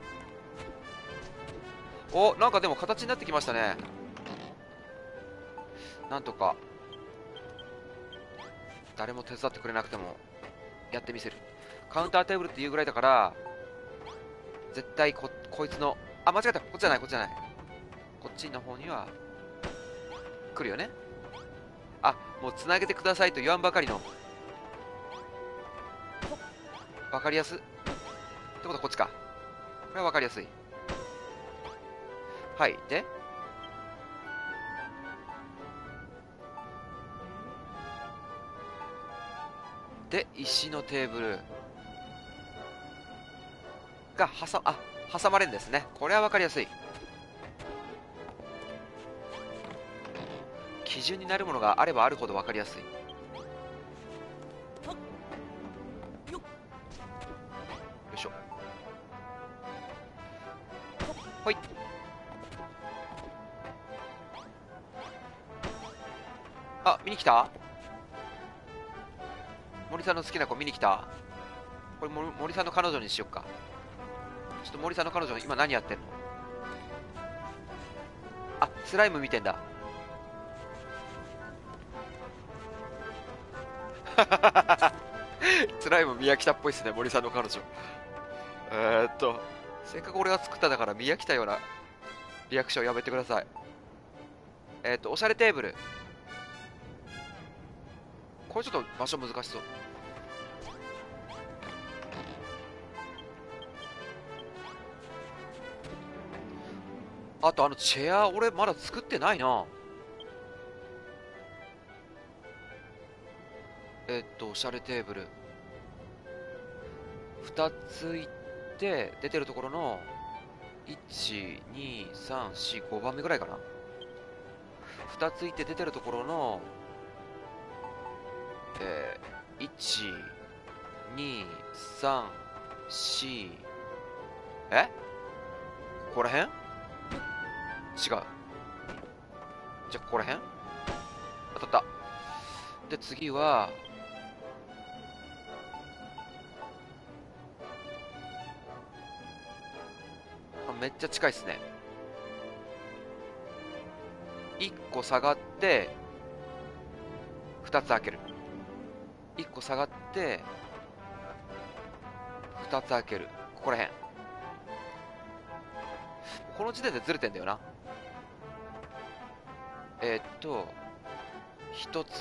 う。お、なんかでも形になってきましたね。なんとか誰も手伝ってくれなくてもやってみせる。カウンターテーブルっていうぐらいだから絶対 こ, こいつのあ間違えた、こっちじゃないこっちじゃない、こっちの方には来るよね。あ、もうつなげてくださいと言わんばかりの分かりやすってことはこっちか。これは分かりやすい。はい、でで石のテーブルが挟、あ、挟まれるんですね。これは分かりやすい。基準になるものがあればあるほど分かりやすい。よいしょ。ほい。あ、見に来た？森さんの好きな子見に来た？これ森さんの彼女にしよっか。ちょっと森さんの彼女今何やってんの？あ、スライム見てんだ。スライム宮北っぽいっすね、森さんの彼女。えーっとせっかく俺が作っただから見飽きたようなリアクションやめてください。えっとおしゃれテーブル、これちょっと場所難しそう。あとあのチェア俺まだ作ってないな。えっとおしゃれテーブルふたついってで出てるところのいちにさんよんご番目ぐらいかな。ふたついて出てるところの、えー、いちにさんよんえここら辺違う。じゃあここら辺当たった。で次はめっちゃ近いっすね。いっこ下がってふたつ開ける。いっこ下がってふたつ開ける。ここら辺この時点でずれてんだよな。えー、っとひとつ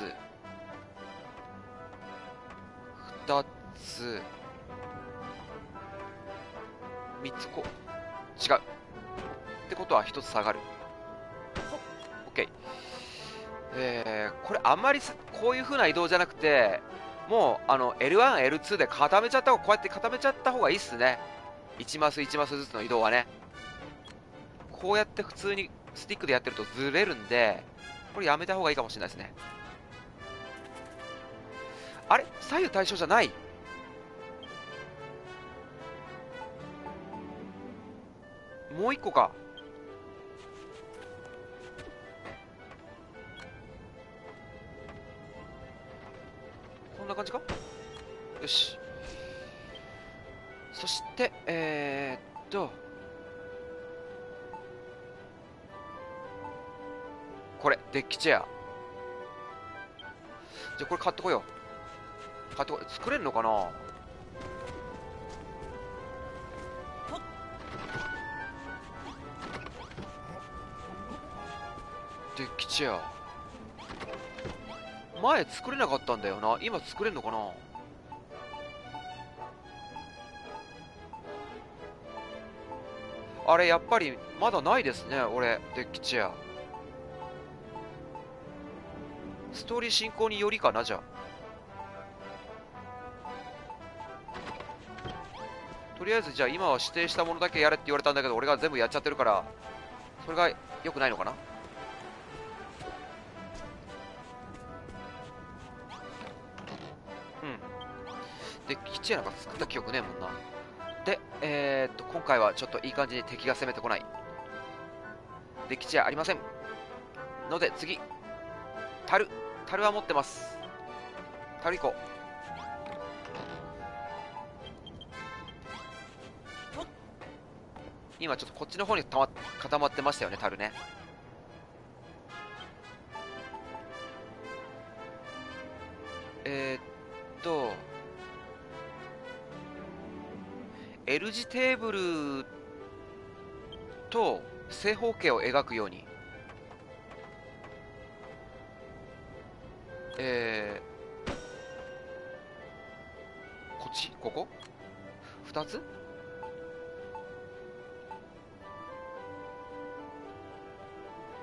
ふたつみっつこう違うってことはひとつ下がる。 OK、えー、これあんまりこういう風な移動じゃなくてもうあの エルワンエルツー で固めちゃった方が、こうやって固めちゃった方がいいっすね。いちマスいちマスずつの移動はね、こうやって普通にスティックでやってるとずれるんで、これやめた方がいいかもしれないですね。あれ、左右対称じゃない。もう一個か。こんな感じか。よし。そしてえー、っとこれデッキチェア、じゃあこれ買ってこよう。買ってこよう。作れるのかな。デッキチェア前作れなかったんだよな。今作れるのかな。あれ、やっぱりまだないですね。俺デッキチェアストーリー進行によりかな。じゃあとりあえずじゃあ今は指定したものだけやれって言われたんだけど、俺が全部やっちゃってるから、それが良くないのかな。で、キッチンなんか作った記憶ねえもんな。で、えー、っと、今回はちょっといい感じに敵が攻めてこない。で、キッチンありません。ので、次。樽。樽は持ってます。樽行こう。今ちょっとこっちの方にたま固まってましたよね、樽ね。えー、っと、L 字テーブルと正方形を描くように、えー、こっちここふたつ、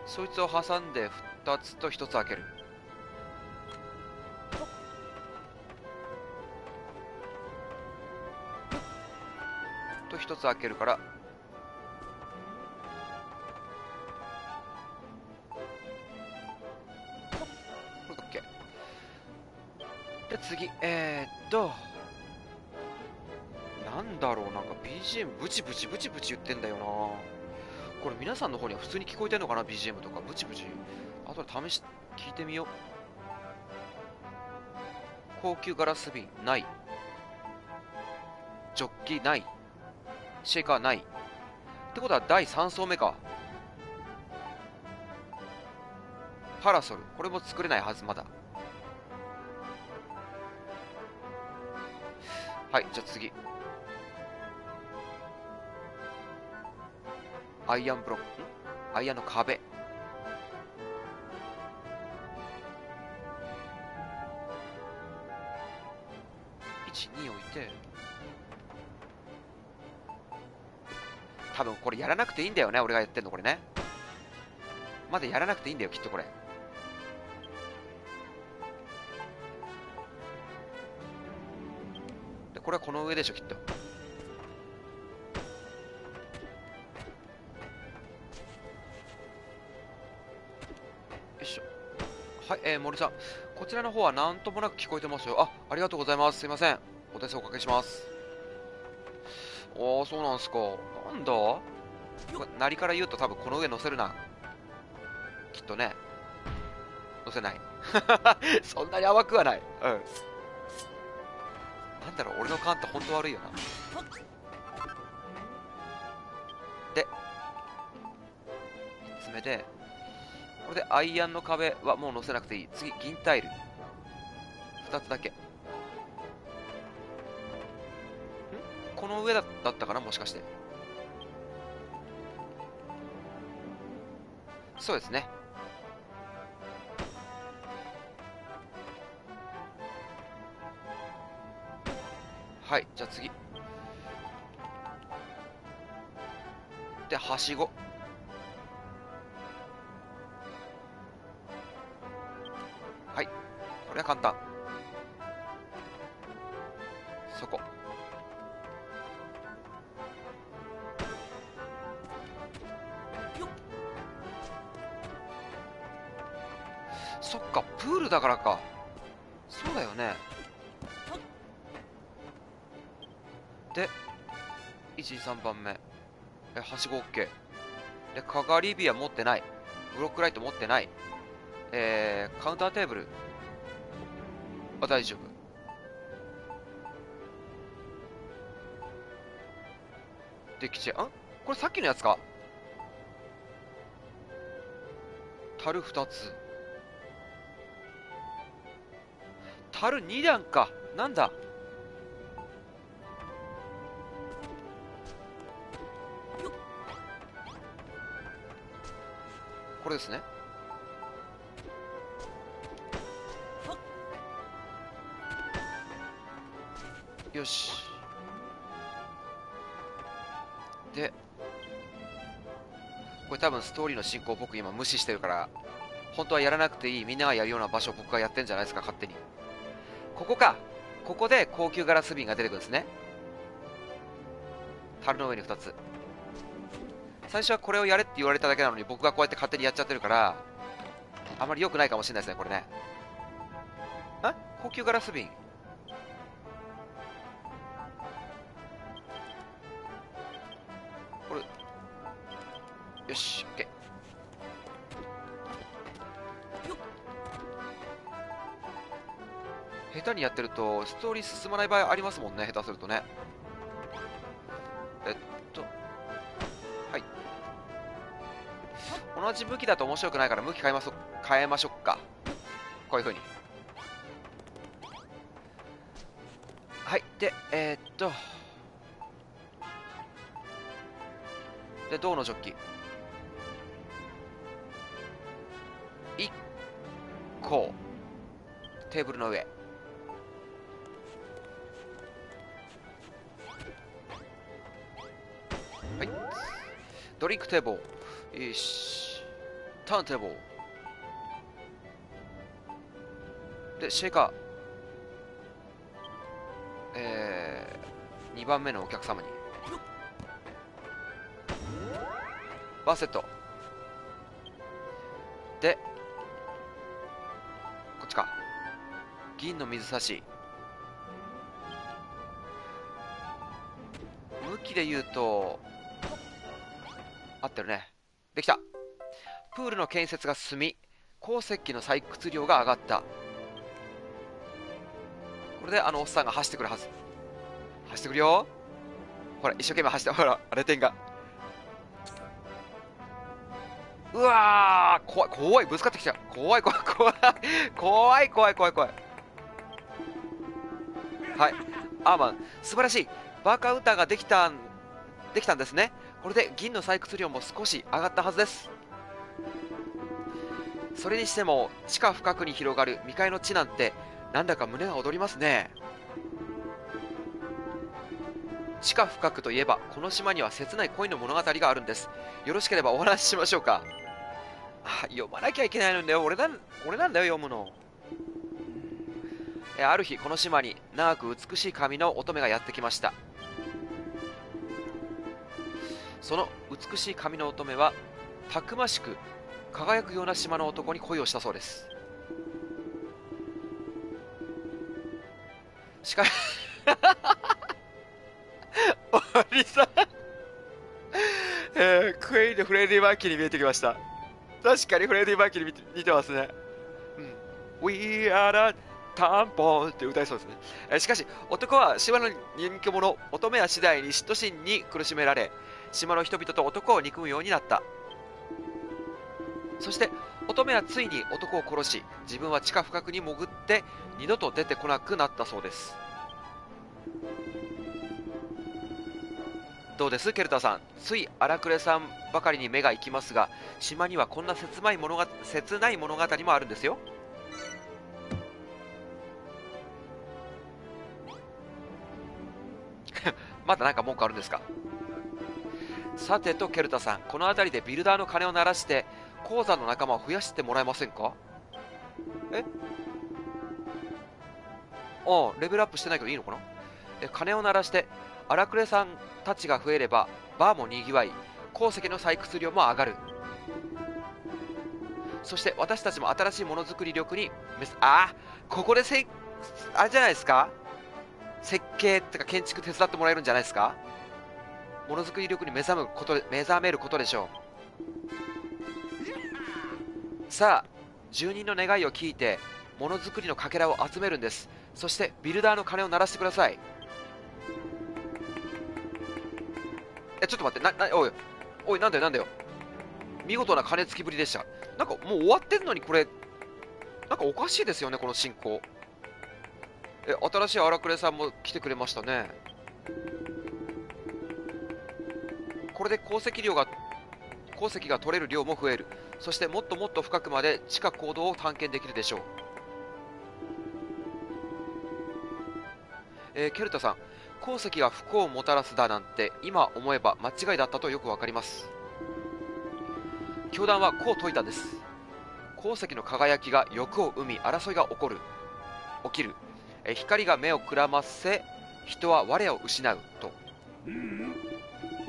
そいつを挟んでふたつとひとつ開ける。一つ開けるから、これだっけ。で次えー、っとなんだろう、なんか ビージーエム ブチブチブチブチ言ってんだよな。これ皆さんの方には普通に聞こえてんのかな。 ビージーエム とかブチブチ、あとで試し聞いてみよう。高級ガラス瓶ない、ジョッキない、シェイカーないってことはだいさん層目か。パラソルこれも作れないはずまだ。はい、じゃあ次アイアンブロック、アイアンの壁、いちに置いて、多分これやらなくていいんだよね、俺がやってんのこれね。まだやらなくていいんだよきっとこれ。でこれはこの上でしょきっと。はい、えー、森さんこちらの方はなんともなく聞こえてますよ。あ、ありがとうございます。すいません、お手数おかけします。おー、そうなんすか。なんだなりから言うと、多分この上乗せるなきっとね。乗せない。そんなに甘くはない。うん、なんだろう、俺の勘って本当悪いよな。でみっつめでこれでアイアンの壁はもう乗せなくていい。次銀タイルふたつだけ。この上だったかな、もしかして。そうですね。はい、じゃあ次ではしご。はい、これは簡単。そこそっか、プールだからか。そうだよね。で、いち、に、さんばんめ。え、はしご OK。で、カガリビア持ってない。ブロックライト持ってない。えー、カウンターテーブル。あ、大丈夫。で、きちん。これさっきのやつか。樽ふたつ。樽にだんか。なんだ。これですね。よし。で、これ多分ストーリーの進行を僕今無視してるから、本当はやらなくていい、みんながやるような場所を僕がやってんじゃないですか、勝手に。ここか。ここで高級ガラス瓶が出てくるんですね。樽の上にふたつ。最初はこれをやれって言われただけなのに、僕がこうやって勝手にやっちゃってるから、あまり良くないかもしれないですね、これね。あ、高級ガラス瓶。これよし、 OK。 下手にやってるとストーリー進まない場合ありますもんね、下手するとね。えっと、はい、同じ向きだと面白くないから向き変えましょ変えましょうか。こういうふうに。はい。で、えー、っとで、銅のジョッキいっこ、テーブルの上。はい、ドリンクテーブル。よし、ターンテーブルでシェイカー。えー、にばんめのお客様にバーセットで、こっちか。銀の水差し。向きで言うと合ってるね。できた。プールの建設が進み、鉱石器の採掘量が上がった。これであのおっさんが走ってくるはず。走ってくるよ。ほら、一生懸命走って、ほら、あれ点が。うわー、怖い怖い、ぶつかってきた。怖い怖い怖い怖い怖い怖い怖い。はい、アーマン、素晴らしい。バーカウンターができたんできたんですね。これで銀の採掘量も少し上がったはずです。それにしても地下深くに広がる未開の地なんて、なんだか胸が躍りますね。地下深くといえば、この島には切ない恋の物語があるんです。よろしければお話ししましょうか。あ、読まなきゃいけないのだよ。俺なん、俺なんだよ、読むの。え、ある日、この島に長く美しい髪の乙女がやってきました。その美しい髪の乙女は、たくましく輝くような島の男に恋をしたそうです。しかしおじさん、えー、クエイのフレディ・マーキーに見えてきました。確かにフレディ・マーキーに似てますね。うん、We are a tampon って歌いそうですね。えー、しかし、男は島の人気者、乙女や次第に嫉妬心に苦しめられ、島の人々と男を憎むようになった。そして、乙女はついに男を殺し、自分は地下深くに潜って、二度と出てこなくなったそうです。どうです、ケルタさん。つい荒くれさんばかりに目が行きますが、島にはこんな切ない物が切ない物語もあるんですよ。まだなんか文句あるんですか。さてと、ケルタさん、この辺りでビルダーの鐘を鳴らして鉱山の仲間を増やしてもらえませんか。え、ああ、レベルアップしてないけどいいのかな。え、鐘を鳴らして荒くれさんたちが増えれば、バーもにぎわい、鉱石の採掘量も上がる。そして私たちも新しいものづくり力に目指、ああ、ここでせ、あれじゃないですか、設計とか建築手伝ってもらえるんじゃないですか。ものづくり力に目覚むこと、目覚めることでしょう。さあ、住人の願いを聞いて、ものづくりのかけらを集めるんです。そしてビルダーの鐘を鳴らしてください。え、ちょっと待って、な、な、おい、おい、なんだよ、なんだよ。見事な鐘つきぶりでした。なんかもう終わってんのにこれ、なんかおかしいですよね、この進行。え、新しい荒くれさんも来てくれましたね。これで鉱石量が、鉱石が取れる量も増える。そしてもっともっと深くまで地下坑道を探検できるでしょう。えー、ケルタさん、鉱石が不幸をもたらすだなんて今思えば間違いだったとよくわかります。教団はこう説いたんです。鉱石の輝きが欲を生み争いが起こる起きる、えー、光が目をくらませ人は我を失うと。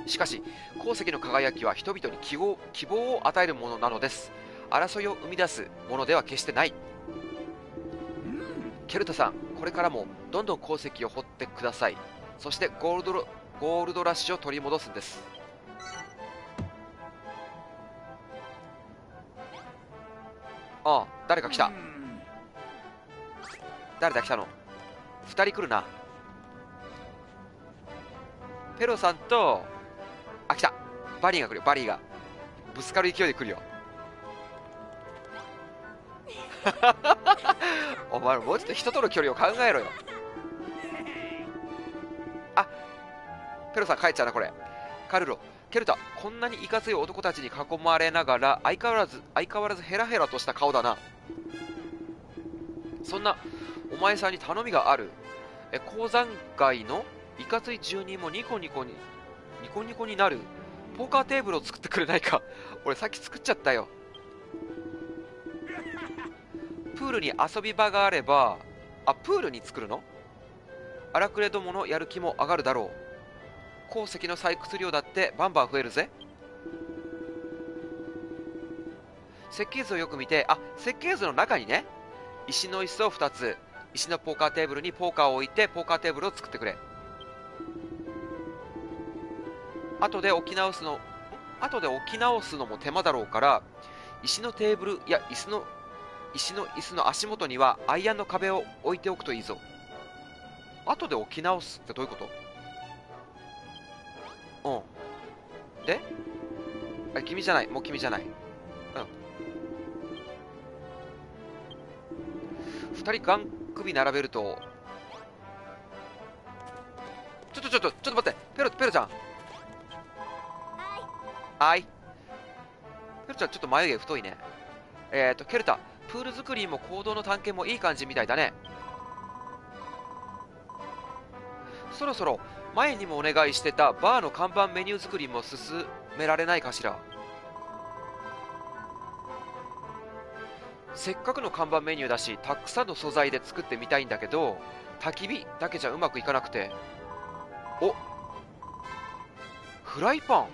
しかし鉱石の輝きは人々に希望、希望を与えるものなのです。争いを生み出すものでは決してない。ケルタさん、これからもどんどん鉱石を掘ってください。そしてゴールド、ゴールドラッシュを取り戻すんです。ああ、誰か来た。誰だ来たの。ふたり来るな。ペロさんと、あ、来た。バリーが来るよ。バリーがぶつかる勢いで来るよ。お前もうちょっと人との距離を考えろよ。あ、ペロさん帰っちゃうなこれ。カルロ、ケルタ、こんなにいかつい男たちに囲まれながら相変わらず相変わらずヘラヘラとした顔だな。そんなお前さんに頼みがある。え、鉱山街のいかつい住人もニコニコにニコニコになる。ポーカーテーブルを作ってくれないか。俺さっき作っちゃったよ。プールに遊び場があれば、あ、プールに作るの。荒くれどものやる気も上がるだろう。鉱石の採掘量だってバンバン増えるぜ。設計図をよく見て、あ、設計図の中にね、石の椅子をふたつ、石のポーカーテーブルにポーカーを置いてポーカーテーブルを作ってくれ。後で置き直すの後で置き直すのも手間だろうから、石のテーブルや椅子の石の椅子の足元にはアイアンの壁を置いておくといいぞ。後で置き直すってどういうこと。うんで、あ、君じゃない、もう君じゃない。うん、ふたりガン首並べると、ちょっとちょっとちょっと待って、ペロペロちゃん、はい、ペロちゃんちょっと眉毛太いね。えっとケルタ、プール作りも行動の探検もいい感じみたいだね。そろそろ前にもお願いしてたバーの看板メニュー作りも進められないかしら。せっかくの看板メニューだしたくさんの素材で作ってみたいんだけど、焚き火だけじゃうまくいかなくて。お、フライパン。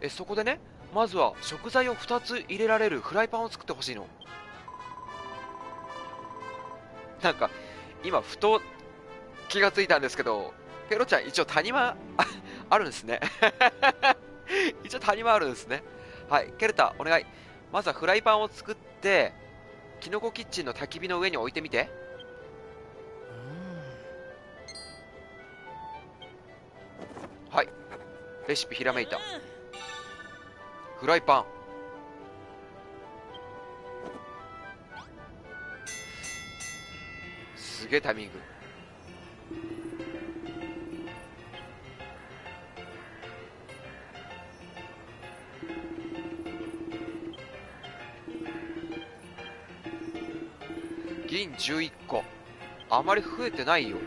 え、そこでね、まずは食材をふたつ入れられるフライパンを作ってほしいの。なんか今ふと気がついたんですけど、ペロちゃん一応谷間 あ, あるんですね。一応谷間あるんですね。はい、ケルタお願い。まずはフライパンを作ってキノコキッチンの焚き火の上に置いてみて。はい、レシピひらめいた。フライパン、すげえタイミング。銀じゅういっこ、あまり増えてないよ。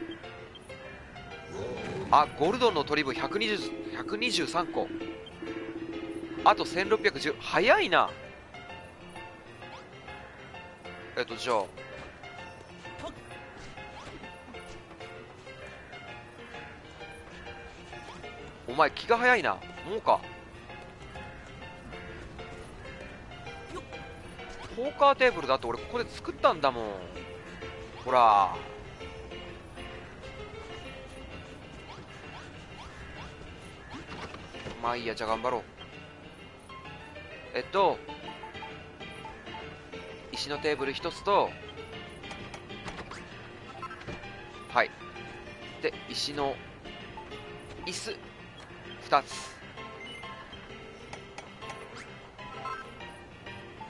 あ、ゴルドンのトリブひゃくにじゅう、ひゃくにじゅうさんこ、あとせんろっぴゃくじゅう、早いな。えっとじゃあお前気が早いな。もうかポーカーテーブルだって俺ここで作ったんだもん。ほらまあいいや、じゃあ頑張ろう。えっと石のテーブル一つと、はいで石の椅子二つ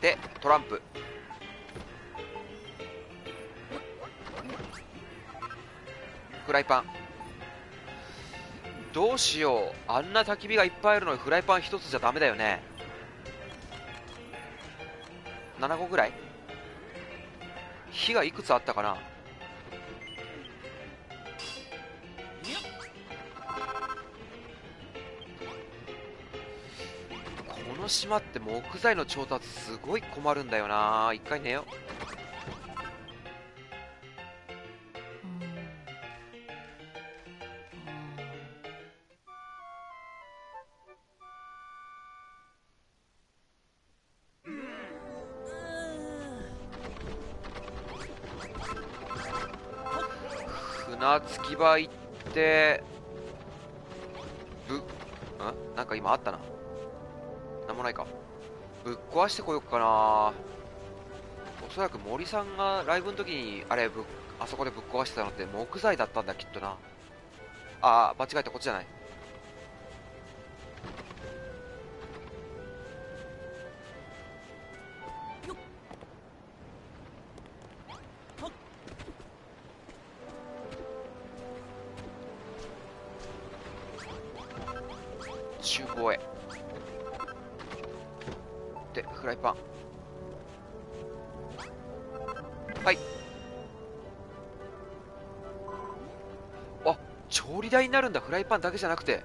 でトランプ、フライパン。どうしよう、あんな焚き火がいっぱいあるのにフライパン一つじゃダメだよね。ななこぐらい火がいくつあったかな。この島って木材の調達すごい困るんだよな。一回寝よう。船着き場行ってぶっ、んなんか今あったな、なんもないか。ぶっ壊してこよっかな。おそらく森さんがライブの時にあれぶっあそこでぶっ壊してたのって木材だったんだきっとな。ああ間違えた、こっちじゃない。中古へでフライパン、はい。あ、調理台になるんだ。フライパンだけじゃなくて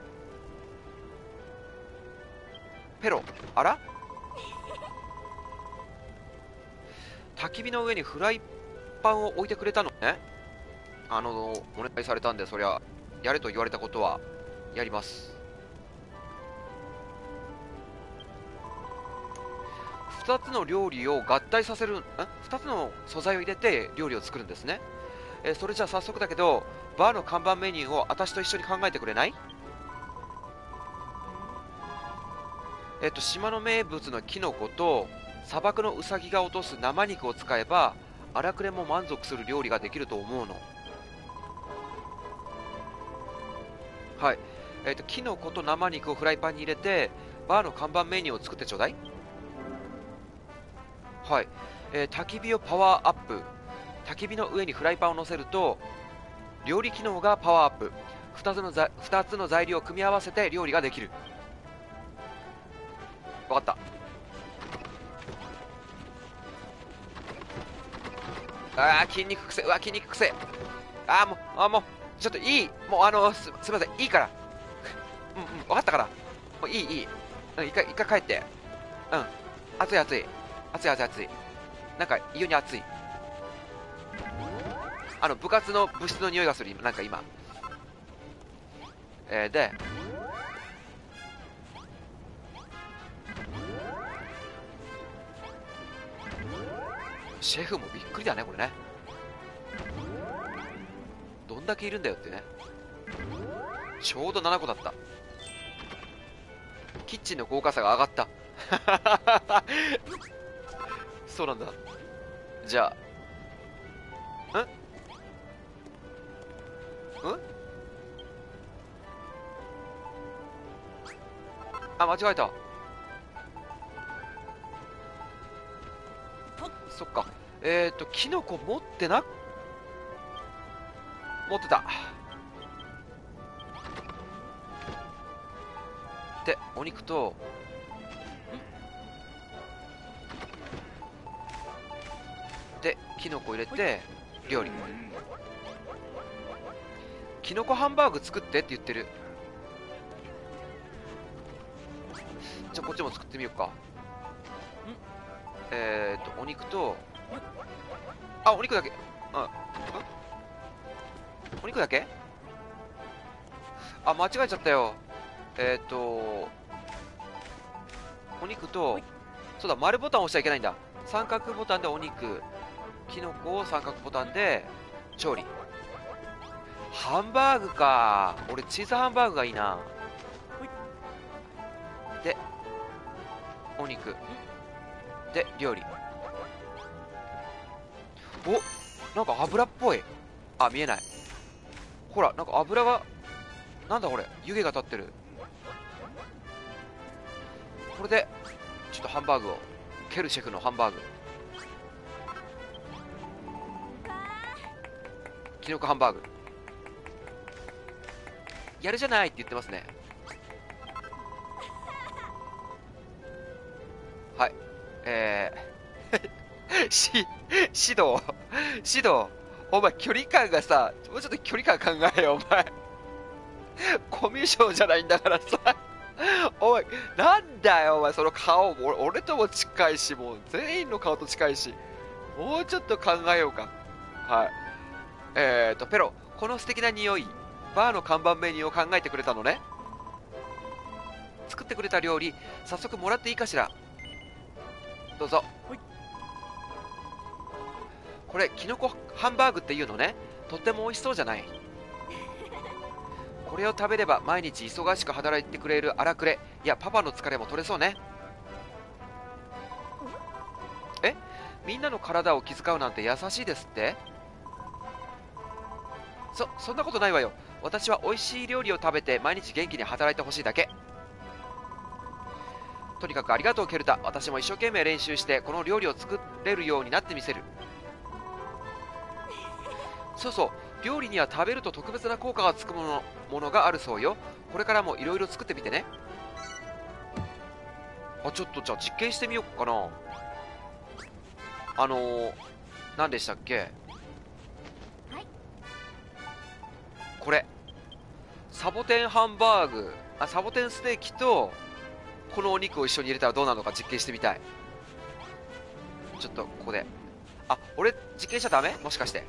ペロ、あら焚き火の上にフライパンを置いてくれたのね。あのお願いされたんで、そりゃやれと言われたことはやります。ふたつの料理を合体させる、んふたつの素材を入れて料理を作るんですね。えそれじゃあ早速だけどバーの看板メニューを私と一緒に考えてくれない？えっと島の名物のキノコと砂漠のウサギが落とす生肉を使えば荒くれも満足する料理ができると思うの。はい、えっとキノコと生肉をフライパンに入れてバーの看板メニューを作ってちょうだい。はい、えー、焚き火をパワーアップ。焚き火の上にフライパンを乗せると料理機能がパワーアップ。2つのざふたつの材料を組み合わせて料理ができる。わかった。あー筋肉くせ、うわ筋肉くせ、あーもう、あーもうちょっといい、もうあのー、す, すみませんいいからうんうん分かったから、もういいいい、うん、一回一回帰って、うん、熱い熱い暑い暑い暑い、なんか異様に暑い。あの部活の物質の匂いがするなんか今、えー、でシェフもびっくりだねこれね。どんだけいるんだよってね。ちょうどななこだった。キッチンの豪華さが上がった。そうなんだ。じゃあ、ん？ん？あ、間違えた。そっか。えっと、キノコ持ってな？持ってた。で、お肉と。でキノコ入れて料理。キノコハンバーグ作ってって言ってる。じゃあこっちも作ってみようか。えー、っとお肉と、あお肉だけ、あお肉だけ、あ間違えちゃったよ。えー、っとお肉と、そうだ丸ボタン押しちゃいけないんだ。三角ボタンでお肉、キノコを三角ボタンで調理。ハンバーグか、俺チーズハンバーグがいいな。でお肉で料理。お、なんか油っぽい。あ、見えない。ほら、なんか油が、なんだこれ、湯気が立ってる。これでちょっとハンバーグを、ケルシェフのハンバーグ、キノコハンバーグやるじゃないって言ってますね。はい、えー、し指導指導お前距離感がさ、もうちょっと距離感考えよお前。コミュ障じゃないんだからさ。おい、なんだよお前、その顔、俺、俺とも近いし、もう全員の顔と近いし、もうちょっと考えようか。はい。えーと、ペロ、この素敵な匂い、バーの看板メニューを考えてくれたのね。作ってくれた料理、早速もらっていいかしら。どうぞ。これ、キノコハンバーグっていうのね。とっても美味しそうじゃない。これを食べれば毎日忙しく働いてくれる荒くれやパパの疲れも取れそうね。え、みんなの体を気遣うなんて優しいですって。そそんなことないわよ。私は美味しい料理を食べて毎日元気に働いてほしいだけ。とにかくありがとうケルタ。私も一生懸命練習してこの料理を作れるようになってみせる。そうそう、料理には食べると特別な効果がつくもの、ものがあるそうよ。これからもいろいろ作ってみてね。あ、ちょっとじゃあ実験してみようかな。あのー、何でしたっけ、はい、これサボテンハンバーグ、あ、サボテンステーキとこのお肉を一緒に入れたらどうなるのか実験してみたい。ちょっとここで、あ、俺実験しちゃダメ、もしかして。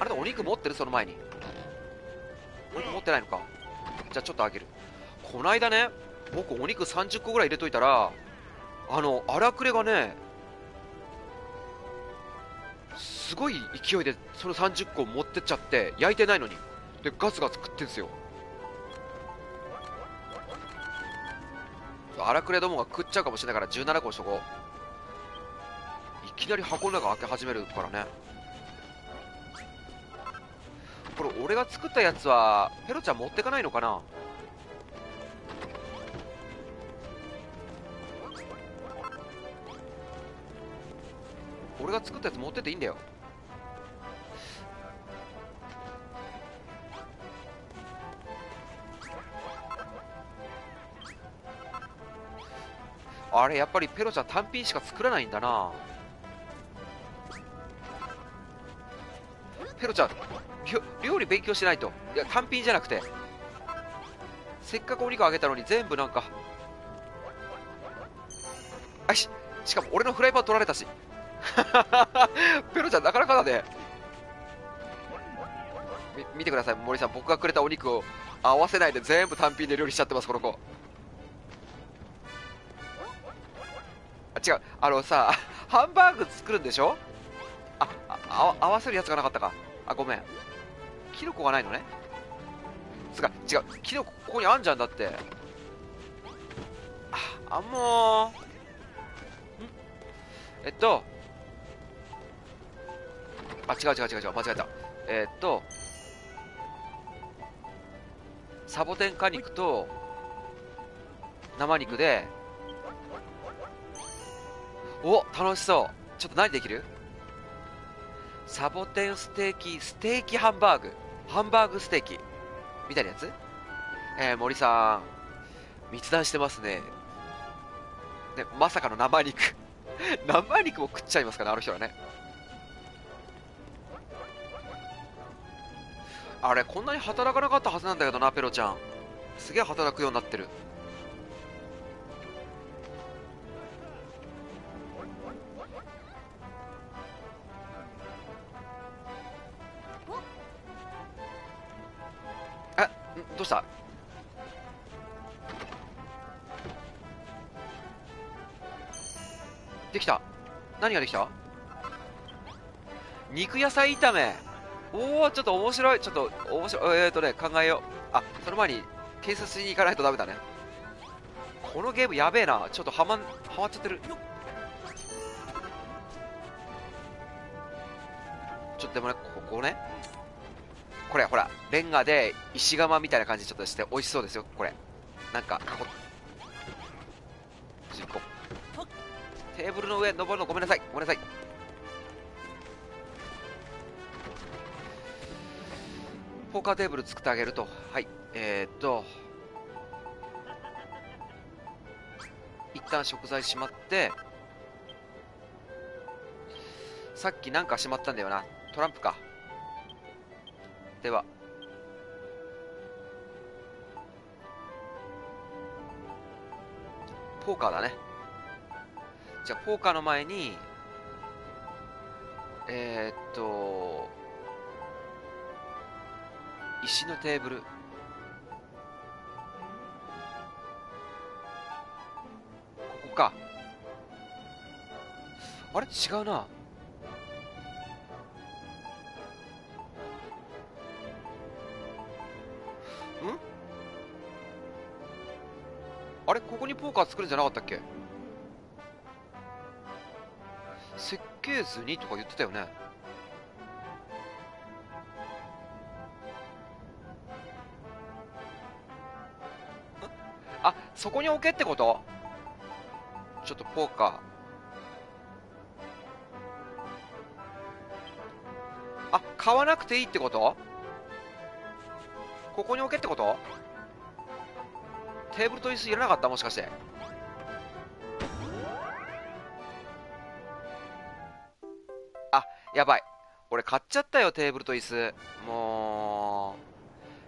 あれだ、お肉持ってる？その前にお肉持ってないのか。じゃあちょっとあげる。こないだね、僕お肉さんじゅっこぐらい入れといたら、あの荒くれがね、すごい勢いでそのさんじゅっこ持ってっちゃって、焼いてないのにでガツガツ食ってんすよ。荒くれどもが食っちゃうかもしれないからじゅうななこにしとこう。いきなり箱の中開け始めるからね。これ俺が作ったやつはペロちゃん持ってかないのかな。俺が作ったやつ持ってっていいんだよ。あれ、やっぱりペロちゃん単品しか作らないんだな。ペロちゃん料理勉強しないと。いや、単品じゃなくて、せっかくお肉あげたのに全部なんか、あし、しかも俺のフライパン取られたし。ペロちゃんなかなかだね。み見てください森さん、僕がくれたお肉を合わせないで全部単品で料理しちゃってますこの子。あ、違う、あのさ、ハンバーグ作るんでしょ。ああ、合わせるやつがなかったか。あ、ごめん、キノコがないのね。つか、違う、キノコここにあんじゃん、だって。あ、あんもーん、えっとあ、違う違う違う違う、間違えた。えっとサボテン果肉と生肉で、お、楽しそう。ちょっと何できる？サボテンステーキ、ステーキハンバーグ、ハンバーグステーキみたいなやつ。えー、森さん密談してますね。ね、まさかの生肉。生肉も食っちゃいますからね、あの人はね。あれ、こんなに働かなかったはずなんだけどな、ペロちゃん。すげえ働くようになってる。どうした？できた。何ができた？肉野菜炒め。おお、ちょっと面白い。ちょっと面白い。えーとね、考えよう。あ、その前に警察に行かないとダメだね。このゲームやべえな。ちょっとはまん、はまっちゃってる。ちょっとでもね、ここね。これほら、レンガで石窯みたいな感じちょっとして美味しそうですよ、これ。なんか、ここ。テーブルの上登るのごめんなさい、ごめんなさい。ポーカーテーブル作ってあげると。はい、えーっと。一旦食材しまって。さっきなんかしまったんだよな。トランプか。では。ポーカーだね。じゃあポーカーの前にえー、っと石のテーブル、ここか。あれ違うな。あれ、ここにポーカー作るんじゃなかったっけ？設計図にとか言ってたよね。あ、そこに置けってこと？ちょっとポーカー。あ、買わなくていいってこと？ここに置けってこと？テーブルと椅子いらなかった？もしかして。あ、やばい、俺買っちゃったよ、テーブルと椅子。もう、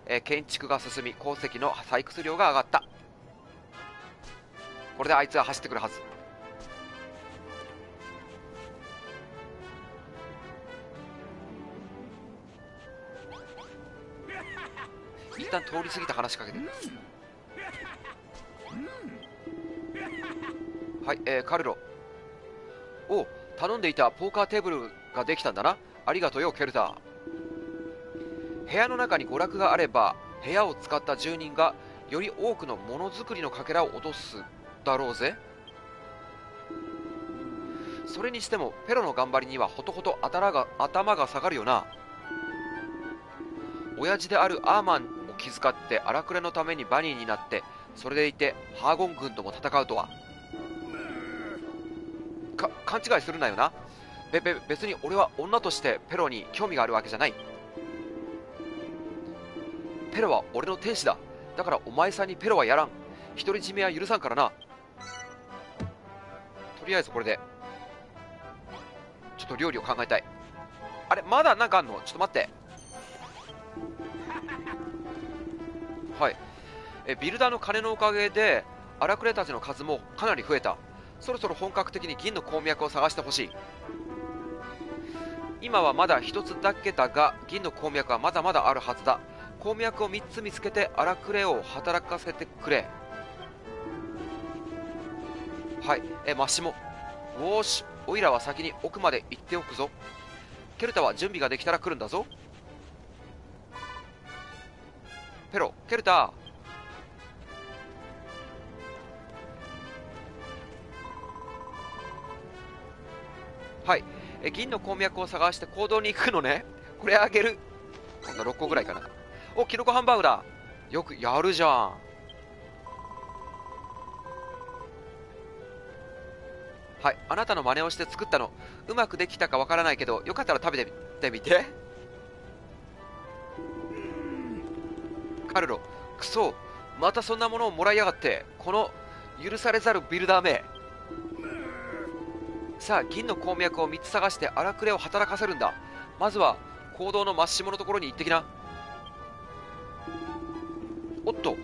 えー、建築が進み鉱石の採掘量が上がった。これであいつは走ってくるはず。一旦通り過ぎて話しかけてる。はい、えー、カルロ。お、頼んでいたポーカーテーブルができたんだな。ありがとうよ、ケルター。部屋の中に娯楽があれば、部屋を使った住人がより多くのものづくりのかけらを落とすだろうぜ。それにしてもペロの頑張りにはほとほと頭が頭が下がるよな。親父であるアーマンを気遣って荒くれのためにバニーになって、それでいてハーゴン軍とも戦うとは。か勘違いするなよな。べべ別に俺は女としてペロに興味があるわけじゃない。ペロは俺の天使だ。だからお前さんにペロはやらん。独り占めは許さんからな。とりあえずこれでちょっと料理を考えたい。あれ、まだなんかあんの？ちょっと待って。はい、えビルダーの金のおかげで荒くれたちの数もかなり増えた。そろそろ本格的に銀の鉱脈を探してほしい。今はまだ一つだけだが、銀の鉱脈はまだまだあるはずだ。鉱脈をみっつ見つけて荒くれを働かせてくれ。はい、えマシも。よーし、おいらは先に奥まで行っておくぞ。ケルタは準備ができたら来るんだぞ。ペロ、ケルタ。はい、え銀の鉱脈を探して行動に行くのね。これあげる。こんなろっこぐらいかな。お、キノコハンバーグだ。よくやるじゃん。はい、あなたの真似をして作ったの。うまくできたかわからないけど、よかったら食べてみて。カルロ、クソ、またそんなものをもらいやがって。この許されざるビルダーめ。さあ、銀の鉱脈をみっつ探して荒くれを働かせるんだ。まずは坑道のマッシモのところに行ってきな。おっと、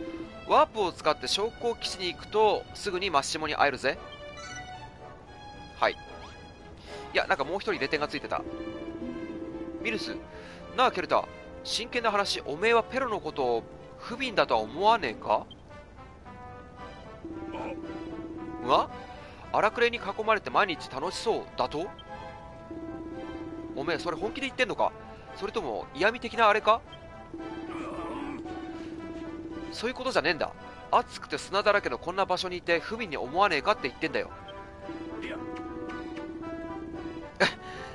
ワープを使って昇降基地に行くとすぐにマッシモに会えるぜ。はい、いや、なんかもう一人レテンがついてた。ミルス、なあケルタ、真剣な話、おめえはペロのことを不憫だとは思わねえか？うわ、荒くれに囲まれて毎日楽しそうだと。おめえそれ本気で言ってんのか、それとも嫌味的なあれか。そういうことじゃねえんだ。暑くて砂だらけのこんな場所にいて不憫に思わねえかって言ってんだよ。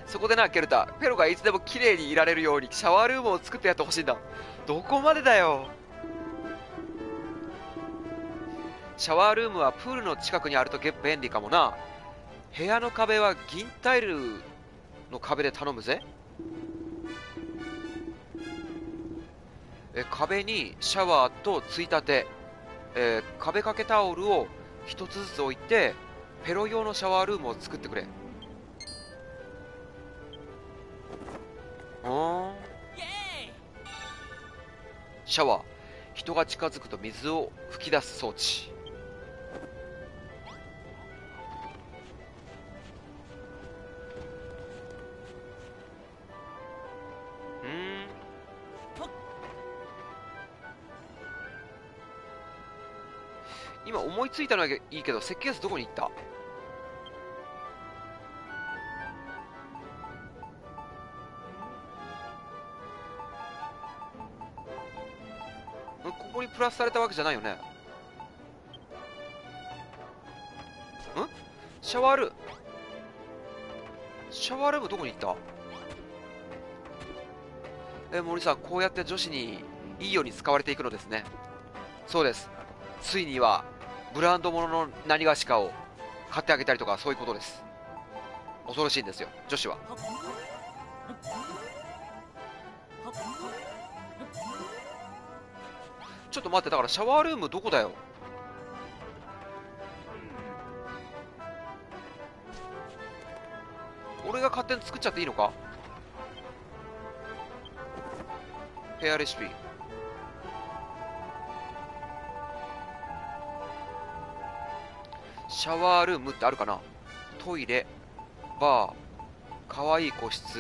そこでなケルタ、ペロがいつでも綺麗にいられるようにシャワールームを作ってやってほしいんだ。どこまでだよ。シャワールームはプールの近くにあると便利かもな。部屋の壁は銀タイルの壁で頼むぜ。え壁にシャワーとついたて、えー、壁掛けタオルを一つずつ置いてペロ用のシャワールームを作ってくれ。シャワー、人が近づくと水を噴き出す装置。うん。今思いついたのはいいけど、設計図どこに行った？ここにプラスされたわけじゃないよね。ん？シャワールーム、シャワールームどこに行った？え森さん、こうやって女子にいいように使われていくのですね。そうです、ついにはブランド物の何がしかを買ってあげたりとか、そういうことです。恐ろしいんですよ女子は。ちょっと待って、だからシャワールームどこだよ。俺が勝手に作っちゃっていいのか。部屋レシピ、シャワールームってあるかな。トイレ、バー、かわいい個室、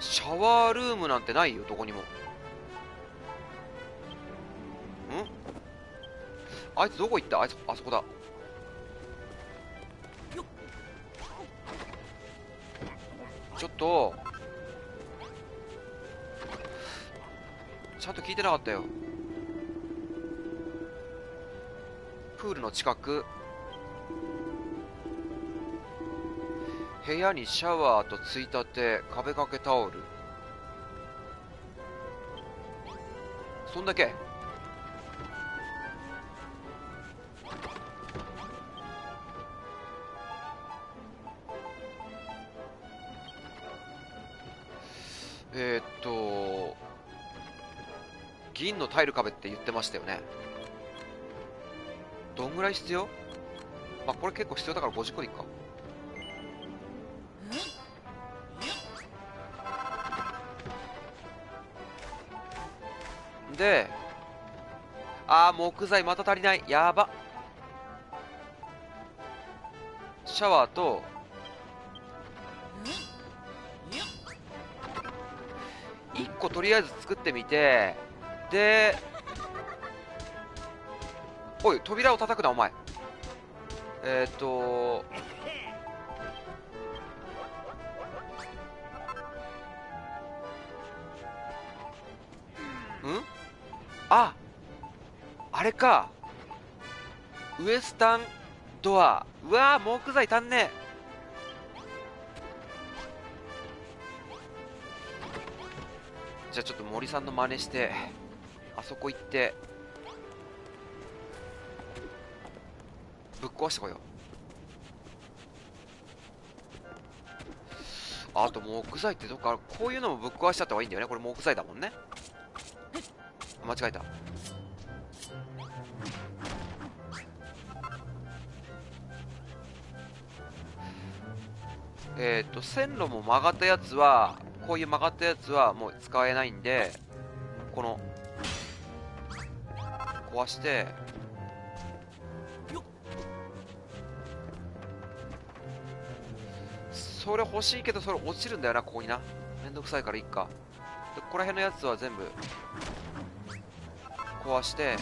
シャワールームなんてないよどこにも。ん？あいつどこ行った？あいつあそこだ。ちょっとちゃんと聞いてなかったよ。プールの近く、部屋にシャワーとついたて、壁掛けタオル、そんだけ。えー、っと銀のタイル壁って言ってましたよね。どんぐらい必要？まあこれ結構必要だからごじゅっこでいっか。で、あー木材また足りない、やば。シャワーといっことりあえず作ってみて、でおい扉を叩くなお前。えー、っとんあ、あれか、ウエスタンドア。うわー木材足んねえ。じゃあちょっと森さんの真似してあそこ行ってぶっ壊してこよう。あと木材ってどっかある。こういうのもぶっ壊しちゃった方がいいんだよね。これ木材だもんね。間違えた。えっと線路も曲がったやつは、こういう曲がったやつはもう使えないんで、この壊して、それ欲しいけどそれ落ちるんだよなここにな。めんどくさいからいっか。でここら辺のやつは全部壊して。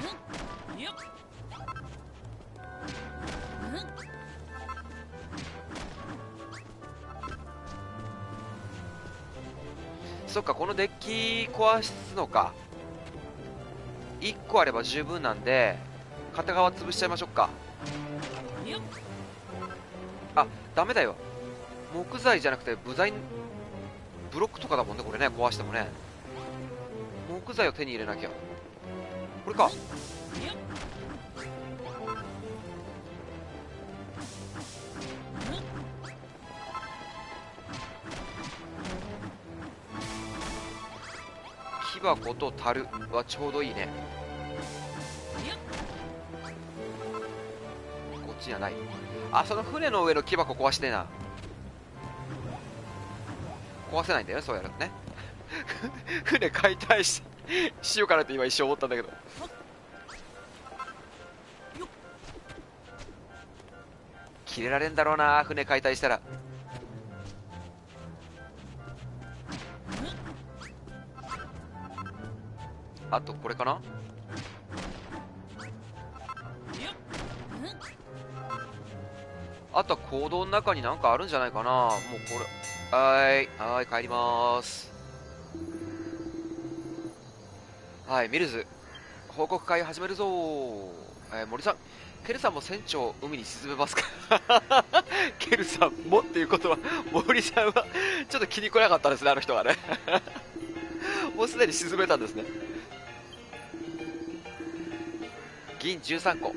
そっか、このデッキ壊すのか。いっこあれば十分なんで片側潰しちゃいましょうか。あ、ダメだよ、木材じゃなくて部材、ブロックとかだもんねこれね、壊してもね。木材を手に入れなきゃ。これか。木箱と樽はちょうどいいね。こっちにはない。あ、その船の上の木箱壊してえな。壊せないんだよね、そうやるとね。船解体ししようかなって今一生思ったんだけど。切れられんだろうな、船解体したら。あとこれかな。あとは坑道の中になんかあるんじゃないかな。もうこれ、はいはい、帰ります。はい、ミルズ報告会始めるぞー、えー、森さん、ケルさんも船長を海に沈めますか。ケルさんもっていうことは森さんはちょっと気に来なかったですね、あの人はね。もうすでに沈めたんですね。銀じゅうさんこ、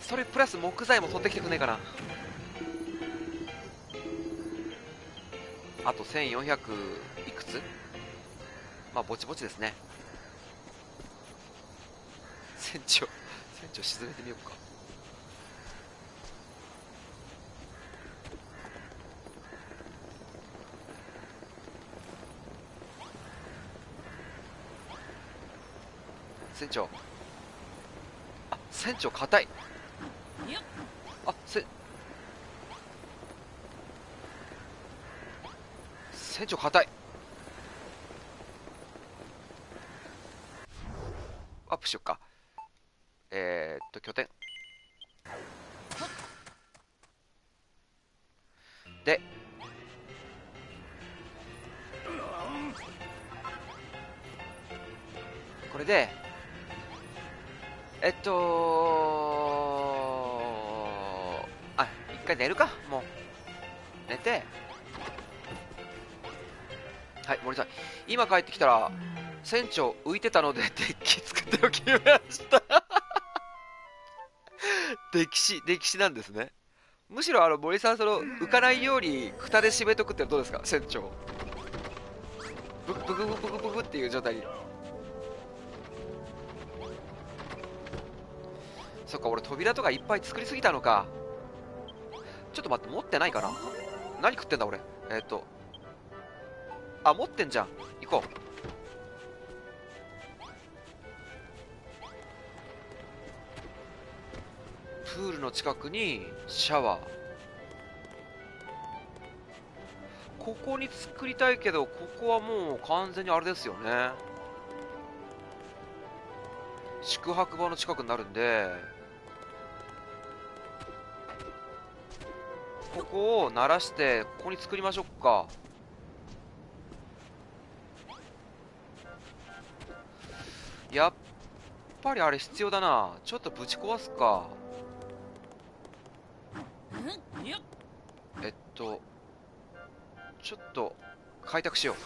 それプラス木材も取ってきてくんねえかな。あとせんよんひゃくいくつ、まあぼちぼちですね。船長、船長沈めてみようか。船長、あ、船長硬い。あ、せ船長硬い。アップしよっか。えー、っと拠点でこれでえっとあ、一回寝るか。もう寝て、はい、森さん今帰ってきたら船長浮いてたのでデッキ作っておきました。歴史、歴史なんですね。むしろあの森さん、その浮かないように蓋で締めとくってどうですか、船長ブクブクブクブクブクっていう状態に。そっか、俺扉とかいっぱい作りすぎたのか。ちょっと待って、持ってないかな。何食ってんだ俺。えー、っとあ、持ってんじゃん、行こう。プールの近くにシャワー、ここに作りたいけど、ここはもう完全にあれですよね、宿泊場の近くになるんで、ここを慣らしてここに作りましょうか。やっぱりあれ必要だな。ちょっとぶち壊すか。えっとちょっと開拓しよう。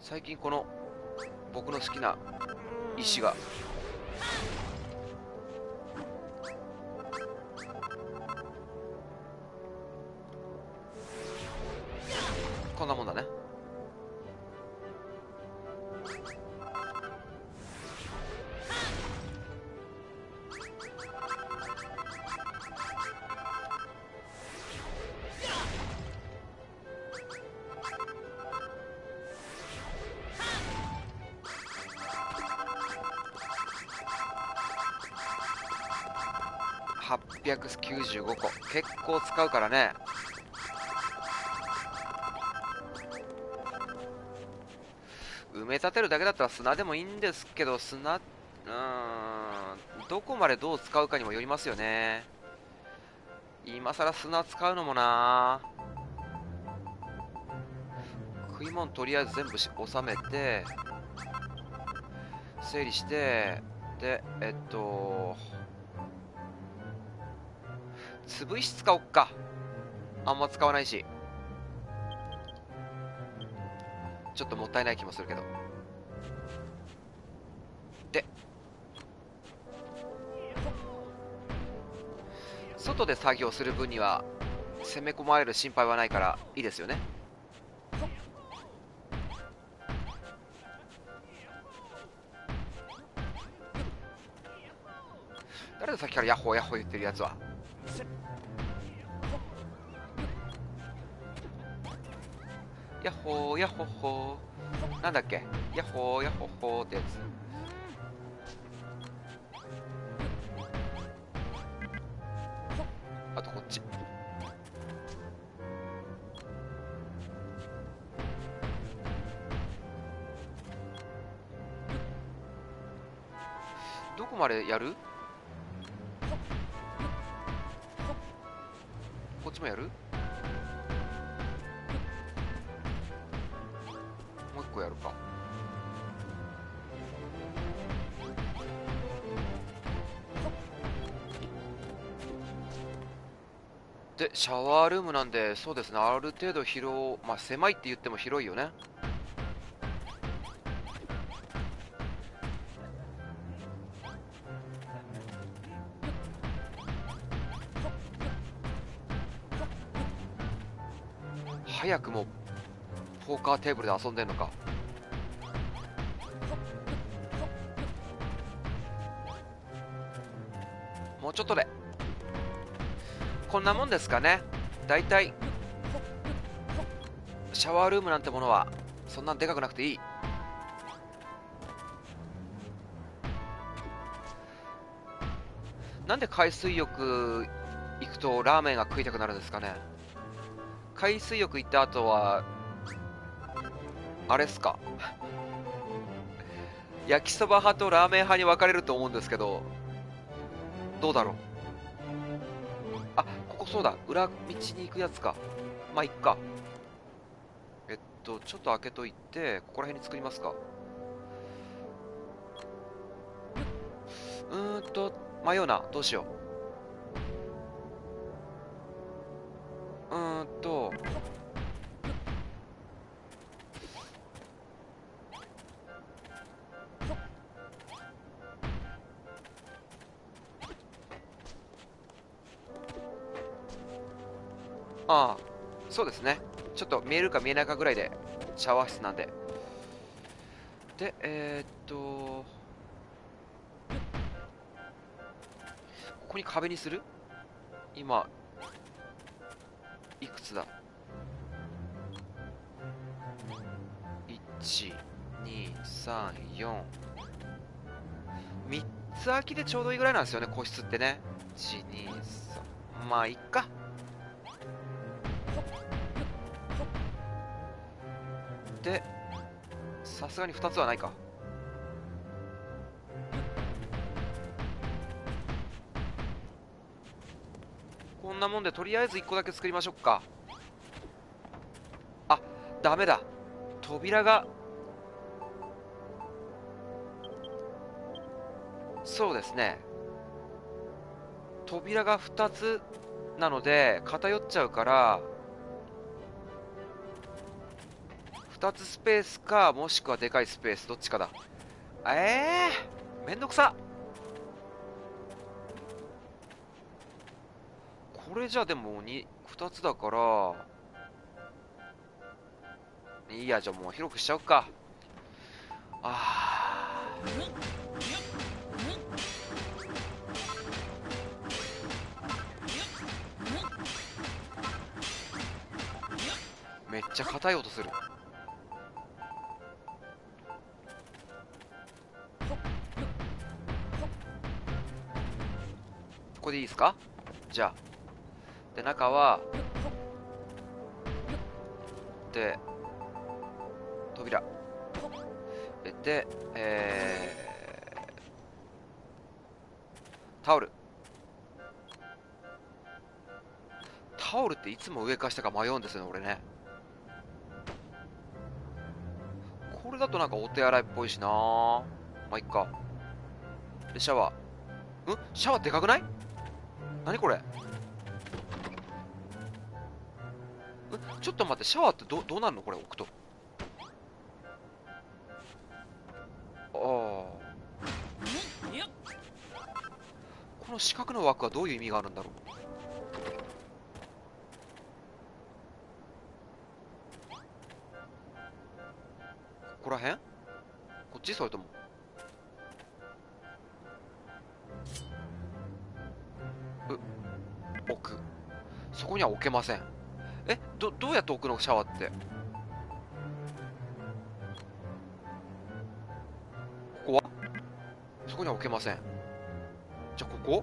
最近この僕の好きな石がこんなもんだね。はっぴゃくきゅうじゅうごこ、結構使うからね。埋め立てるだけだったら砂でもいいんですけど、砂、うーん、どこまでどう使うかにもよりますよね。今さら砂使うのもな。食い物とりあえず全部収めて整理して、でえっと粒石使おっか、あんま使わないしちょっともったいない気もするけど。で外で作業する分には攻め込まれる心配はないからいいですよね。誰ださっきからヤッホーヤッホー言ってるやつは。ヤッホーヤッホッホー、なんだっけ、ヤッホーヤッホッホーってやつ。あとこっちどこまでやる？こっちもやる？もう一個やるか。でシャワールームなんで、そうですね、ある程度広、まあ狭いって言っても広いよね。早くもポーカーテーブルで遊んでんのか。もうちょっとでこんなもんですかね。だいたいシャワールームなんてものはそんなんでかくなくていい。なんで海水浴行くとラーメンが食いたくなるんですかね。海水浴行った後はあれっすか焼きそば派とラーメン派に分かれると思うんですけど、どうだろう。あ、ここそうだ、裏道に行くやつか。まあいっか。えっとちょっと開けといて、ここら辺に作りますか。うーんと迷うな、どうしよう。うーんとああそうですね、ちょっと見えるか見えないかぐらいでシャワー室なんで。でえー、っとここに壁にする。今いくつだ、いちにさんよん、みっつ空きでちょうどいいぐらいなんですよね、個室ってね。いちにさん、まあいっか。でさすがにふたつはないか。こんなもんでとりあえずいっこだけ作りましょうか。あ、ダメだ、扉が、そうですね、扉がふたつなので偏っちゃうから、ふたつスペースか、もしくはでかいスペース、どっちかだ。えー、めんどくさ。これじゃでも 2, ふたつだからいいや。じゃあもう広くしちゃおうか。あーめっちゃ硬い音する。ここでいいですか。じゃあで中はで扉で、えー、タオルタオルっていつも上か下か迷うんですよね、俺ね。これだとなんかお手洗いっぽいしな。まあいっか。でシャワー、うん、シャワーでかくない？何これ？ん、ちょっと待って、シャワーってど、どうなるのこれ置くと。この四角の枠はどういう意味があるんだろう。ここら辺？こっち？それともう置く。そこには置けません。え、どどうやって置くのシャワーって。ここはそこには置けません。じゃあここ、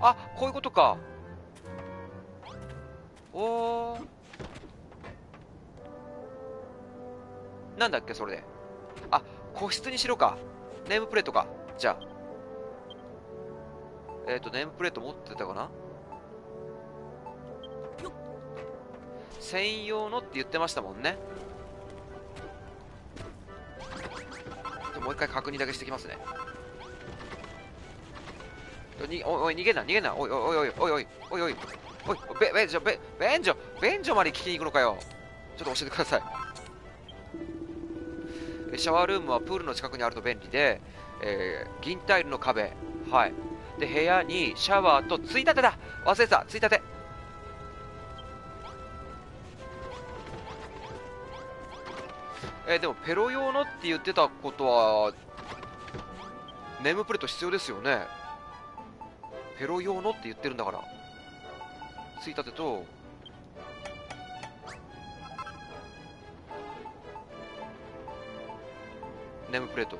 あ、こういうことか。おー、なんだっけそれで。あ、個室にしろか。ネームプレートか。じゃあえっとネームプレート持ってたかな。専用のって言ってましたもんね。もう一回確認だけしてきますね。においおい、逃げんな逃げんな。おいおいおいおいおいおいおいおいおい、べべんじょべんじょべんじょまで聞きに行くのかよ。ちょっと教えてください。シャワールームはプールの近くにあると便利で、えー、銀タイルの壁、はいで部屋にシャワーとついたてだ。忘れてた、ついたて。えー、でもペロ用のって言ってたことはネームプレート必要ですよね。ペロ用のって言ってるんだから。ついたてと、ネームプレート。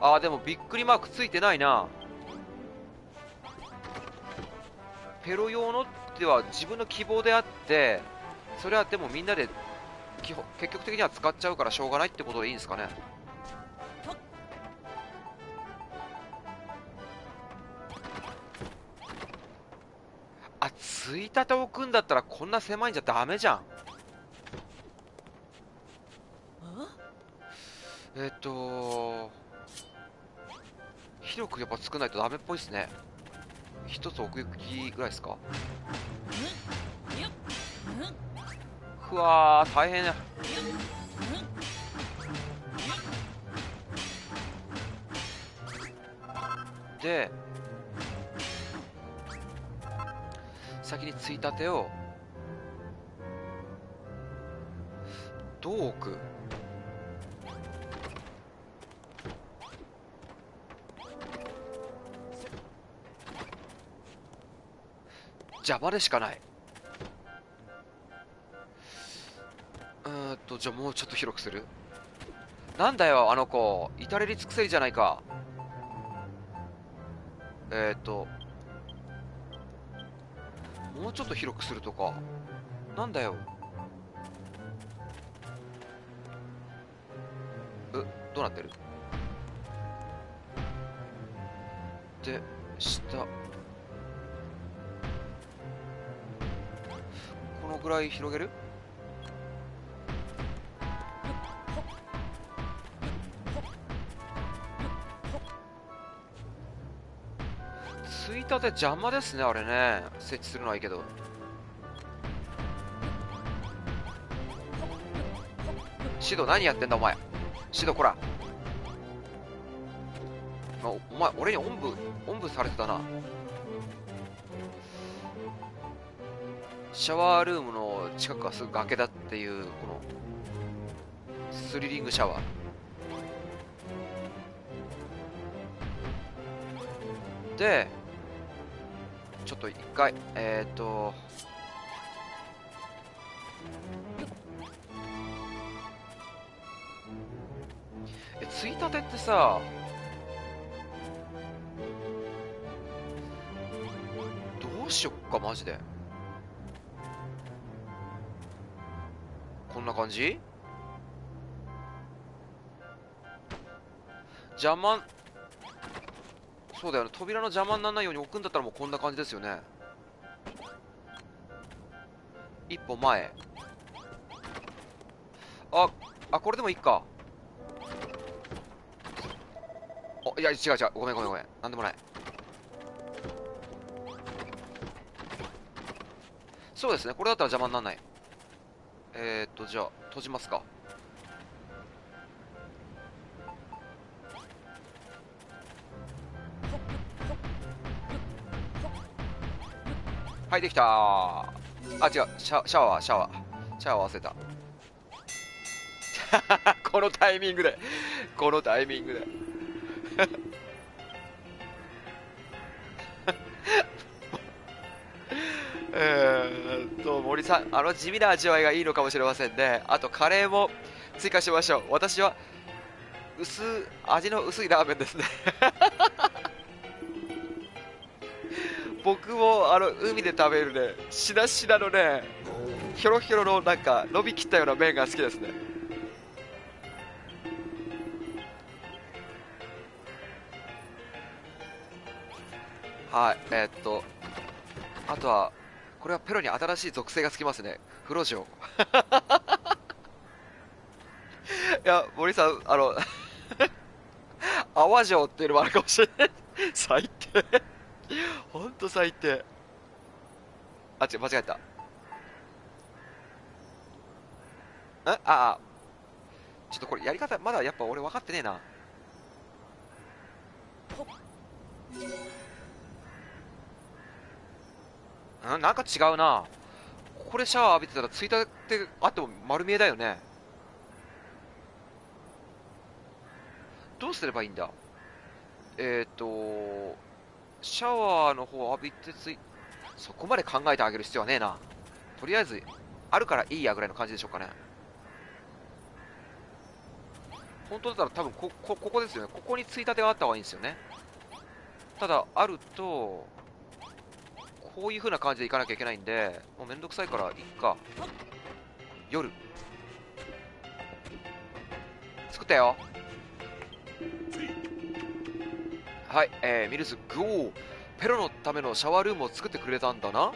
あー、でもびっくりマークついてないな。ペロ用のっては自分の希望であって、それはでもみんなで基本結局的には使っちゃうからしょうがないってことでいいんですかね。あ、ついたて置くんだったらこんな狭いんじゃダメじゃん。えっと広くやっぱ作らないとダメっぽいですね。一つ奥行きぐらいですか。ふわー、大変や。で先についたてをどう置く。邪魔でしかない。うーんと、じゃあもうちょっと広くする。なんだよあの子、至れり尽くせりじゃないか。えっともうちょっと広くするとか。なんだよ、え、どうなってる。で下ぐらい広げる。ついたて邪魔ですね、あれね。設置するのはいいけど、シド何やってんだお前。シドこら、お前俺におんぶおんぶされてたな。シャワールームの近くはすぐ崖だっていう、このスリリングシャワー。でちょっと一回えっ、ー、とえついたてってさ、どうしよっかマジで。こんな感じ？邪魔、そうだよね、扉の邪魔にならないように置くんだったらもうこんな感じですよね。一歩前、ああ、これでもいいか。お、いや違う違う、ごめんごめんごめん、なんでもない。そうですね、これだったら邪魔にならない。えー、っとじゃあ閉じますか。はい、できたー。あ、違う、シャ、シャワーシャワーシャワー忘れたこのタイミングでこのタイミングでえーっと森さん、あの地味な味わいがいいのかもしれませんね。あとカレーも追加しましょう。私は薄味の薄いラーメンですね僕もあの海で食べるね、しなしなのね、ひょろひょろのなんか伸びきったような麺が好きですね。はい、えー、っとあとはこれはペロに新しい属性がつきますね、風呂嬢いや森さん、あの泡嬢っていうのもあるかもしれない最低ほんと最低。あ、違う、間違えた。ああ、ちょっとこれやり方まだやっぱ俺分かってねえな。うん、なんか違うな。これシャワー浴びてたらついたってあっても丸見えだよね。どうすればいいんだ。えっとシャワーの方を浴びてつい、そこまで考えてあげる必要はねえな。とりあえずあるからいいやぐらいの感じでしょうかね。本当だったら多分ここここですよね。ここについたてがあった方がいいんですよね。ただあるとこういう風な感じでいかなきゃいけないんで、もうめんどくさいからいっか。夜作ったよ。はい、えー、ミルス、グオー、ペロのためのシャワールームを作ってくれたんだな。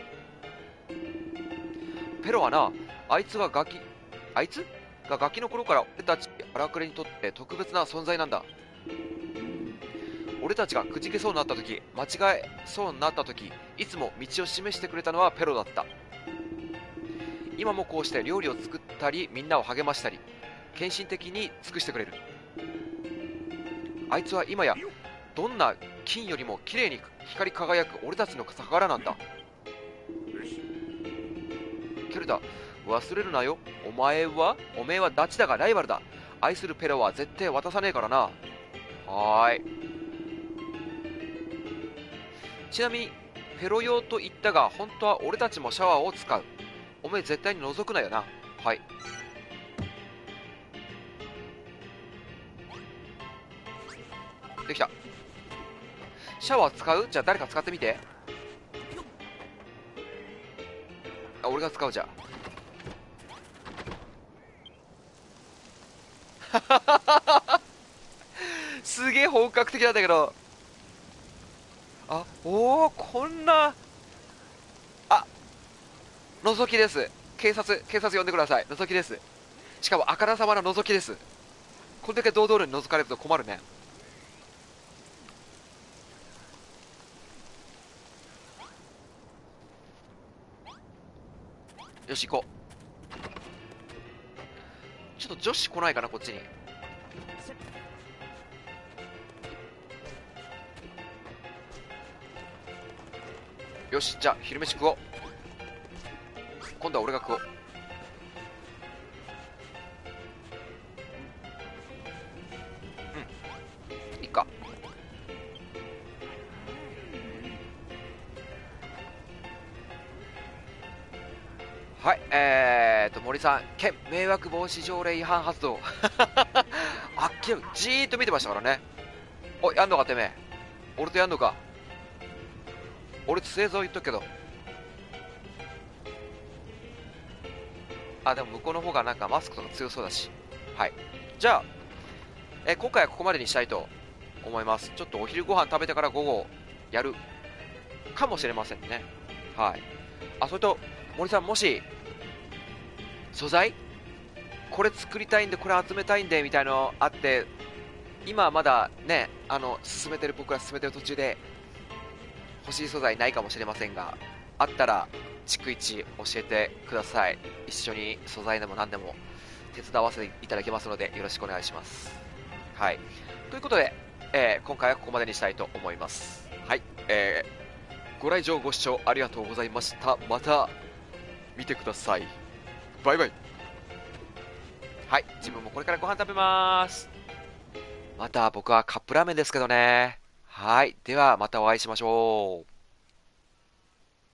ペロはな、あいつがガキあいつがガキの頃から俺たち荒くれにとって特別な存在なんだ。俺たちがくじけそうになった時、間違えそうになった時、いつも道を示してくれたのはペロだった。今もこうして料理を作ったり、みんなを励ましたり、献身的に尽くしてくれる。あいつは今やどんな金よりも綺麗に光り輝く俺たちの宝なんだ。ケルダ、忘れるなよ。お前はおめえはダチだがライバルだ。愛するペロは絶対渡さねえからな。はーい。ちなみにペロ用と言ったが、本当は俺たちもシャワーを使う。おめえ絶対に覗くなよな。はい。できた。シャワー使う？じゃあ誰か使ってみて。あ、俺が使うじゃんすげえ本格的なんだけど。あ、おお、こんな、あ、覗きです。警察警察呼んでください。覗きです。しかもあからさまな覗きです。これだけ堂々に覗かれると困るね。よし、行こう。ちょっと女子来ないかな、こっちに。よし、じゃあ昼飯食おう。今度は俺が食おう。うん、いっか。はい、えーと森さん、県迷惑防止条例違反発動あっけよ、じーっと見てましたからね。おい、やんのかてめえ、俺とやんのか。俺と製造言っとくけど。あ、でも向こうの方がなんかマスクとか強そうだし。はい、じゃあ、えー、今回はここまでにしたいと思います。ちょっとお昼ご飯食べてから午後やるかもしれませんね。はい。あ、それと森さん、もし素材これ作りたいんで、これ集めたいんでみたいなのあって、今まだね、あの進めてる僕が進めてる途中で欲しい素材ないかもしれませんが、あったら逐一教えてください。一緒に素材でも何でも手伝わせていただけますのでよろしくお願いします。はい。ということで、えー、今回はここまでにしたいと思います。はい、えー、ご来場ご視聴ありがとうございました。また見てください。バイバイ。はい、自分もこれからご飯食べます。また僕はカップラーメンですけどね。はい、ではまたお会いしましょう。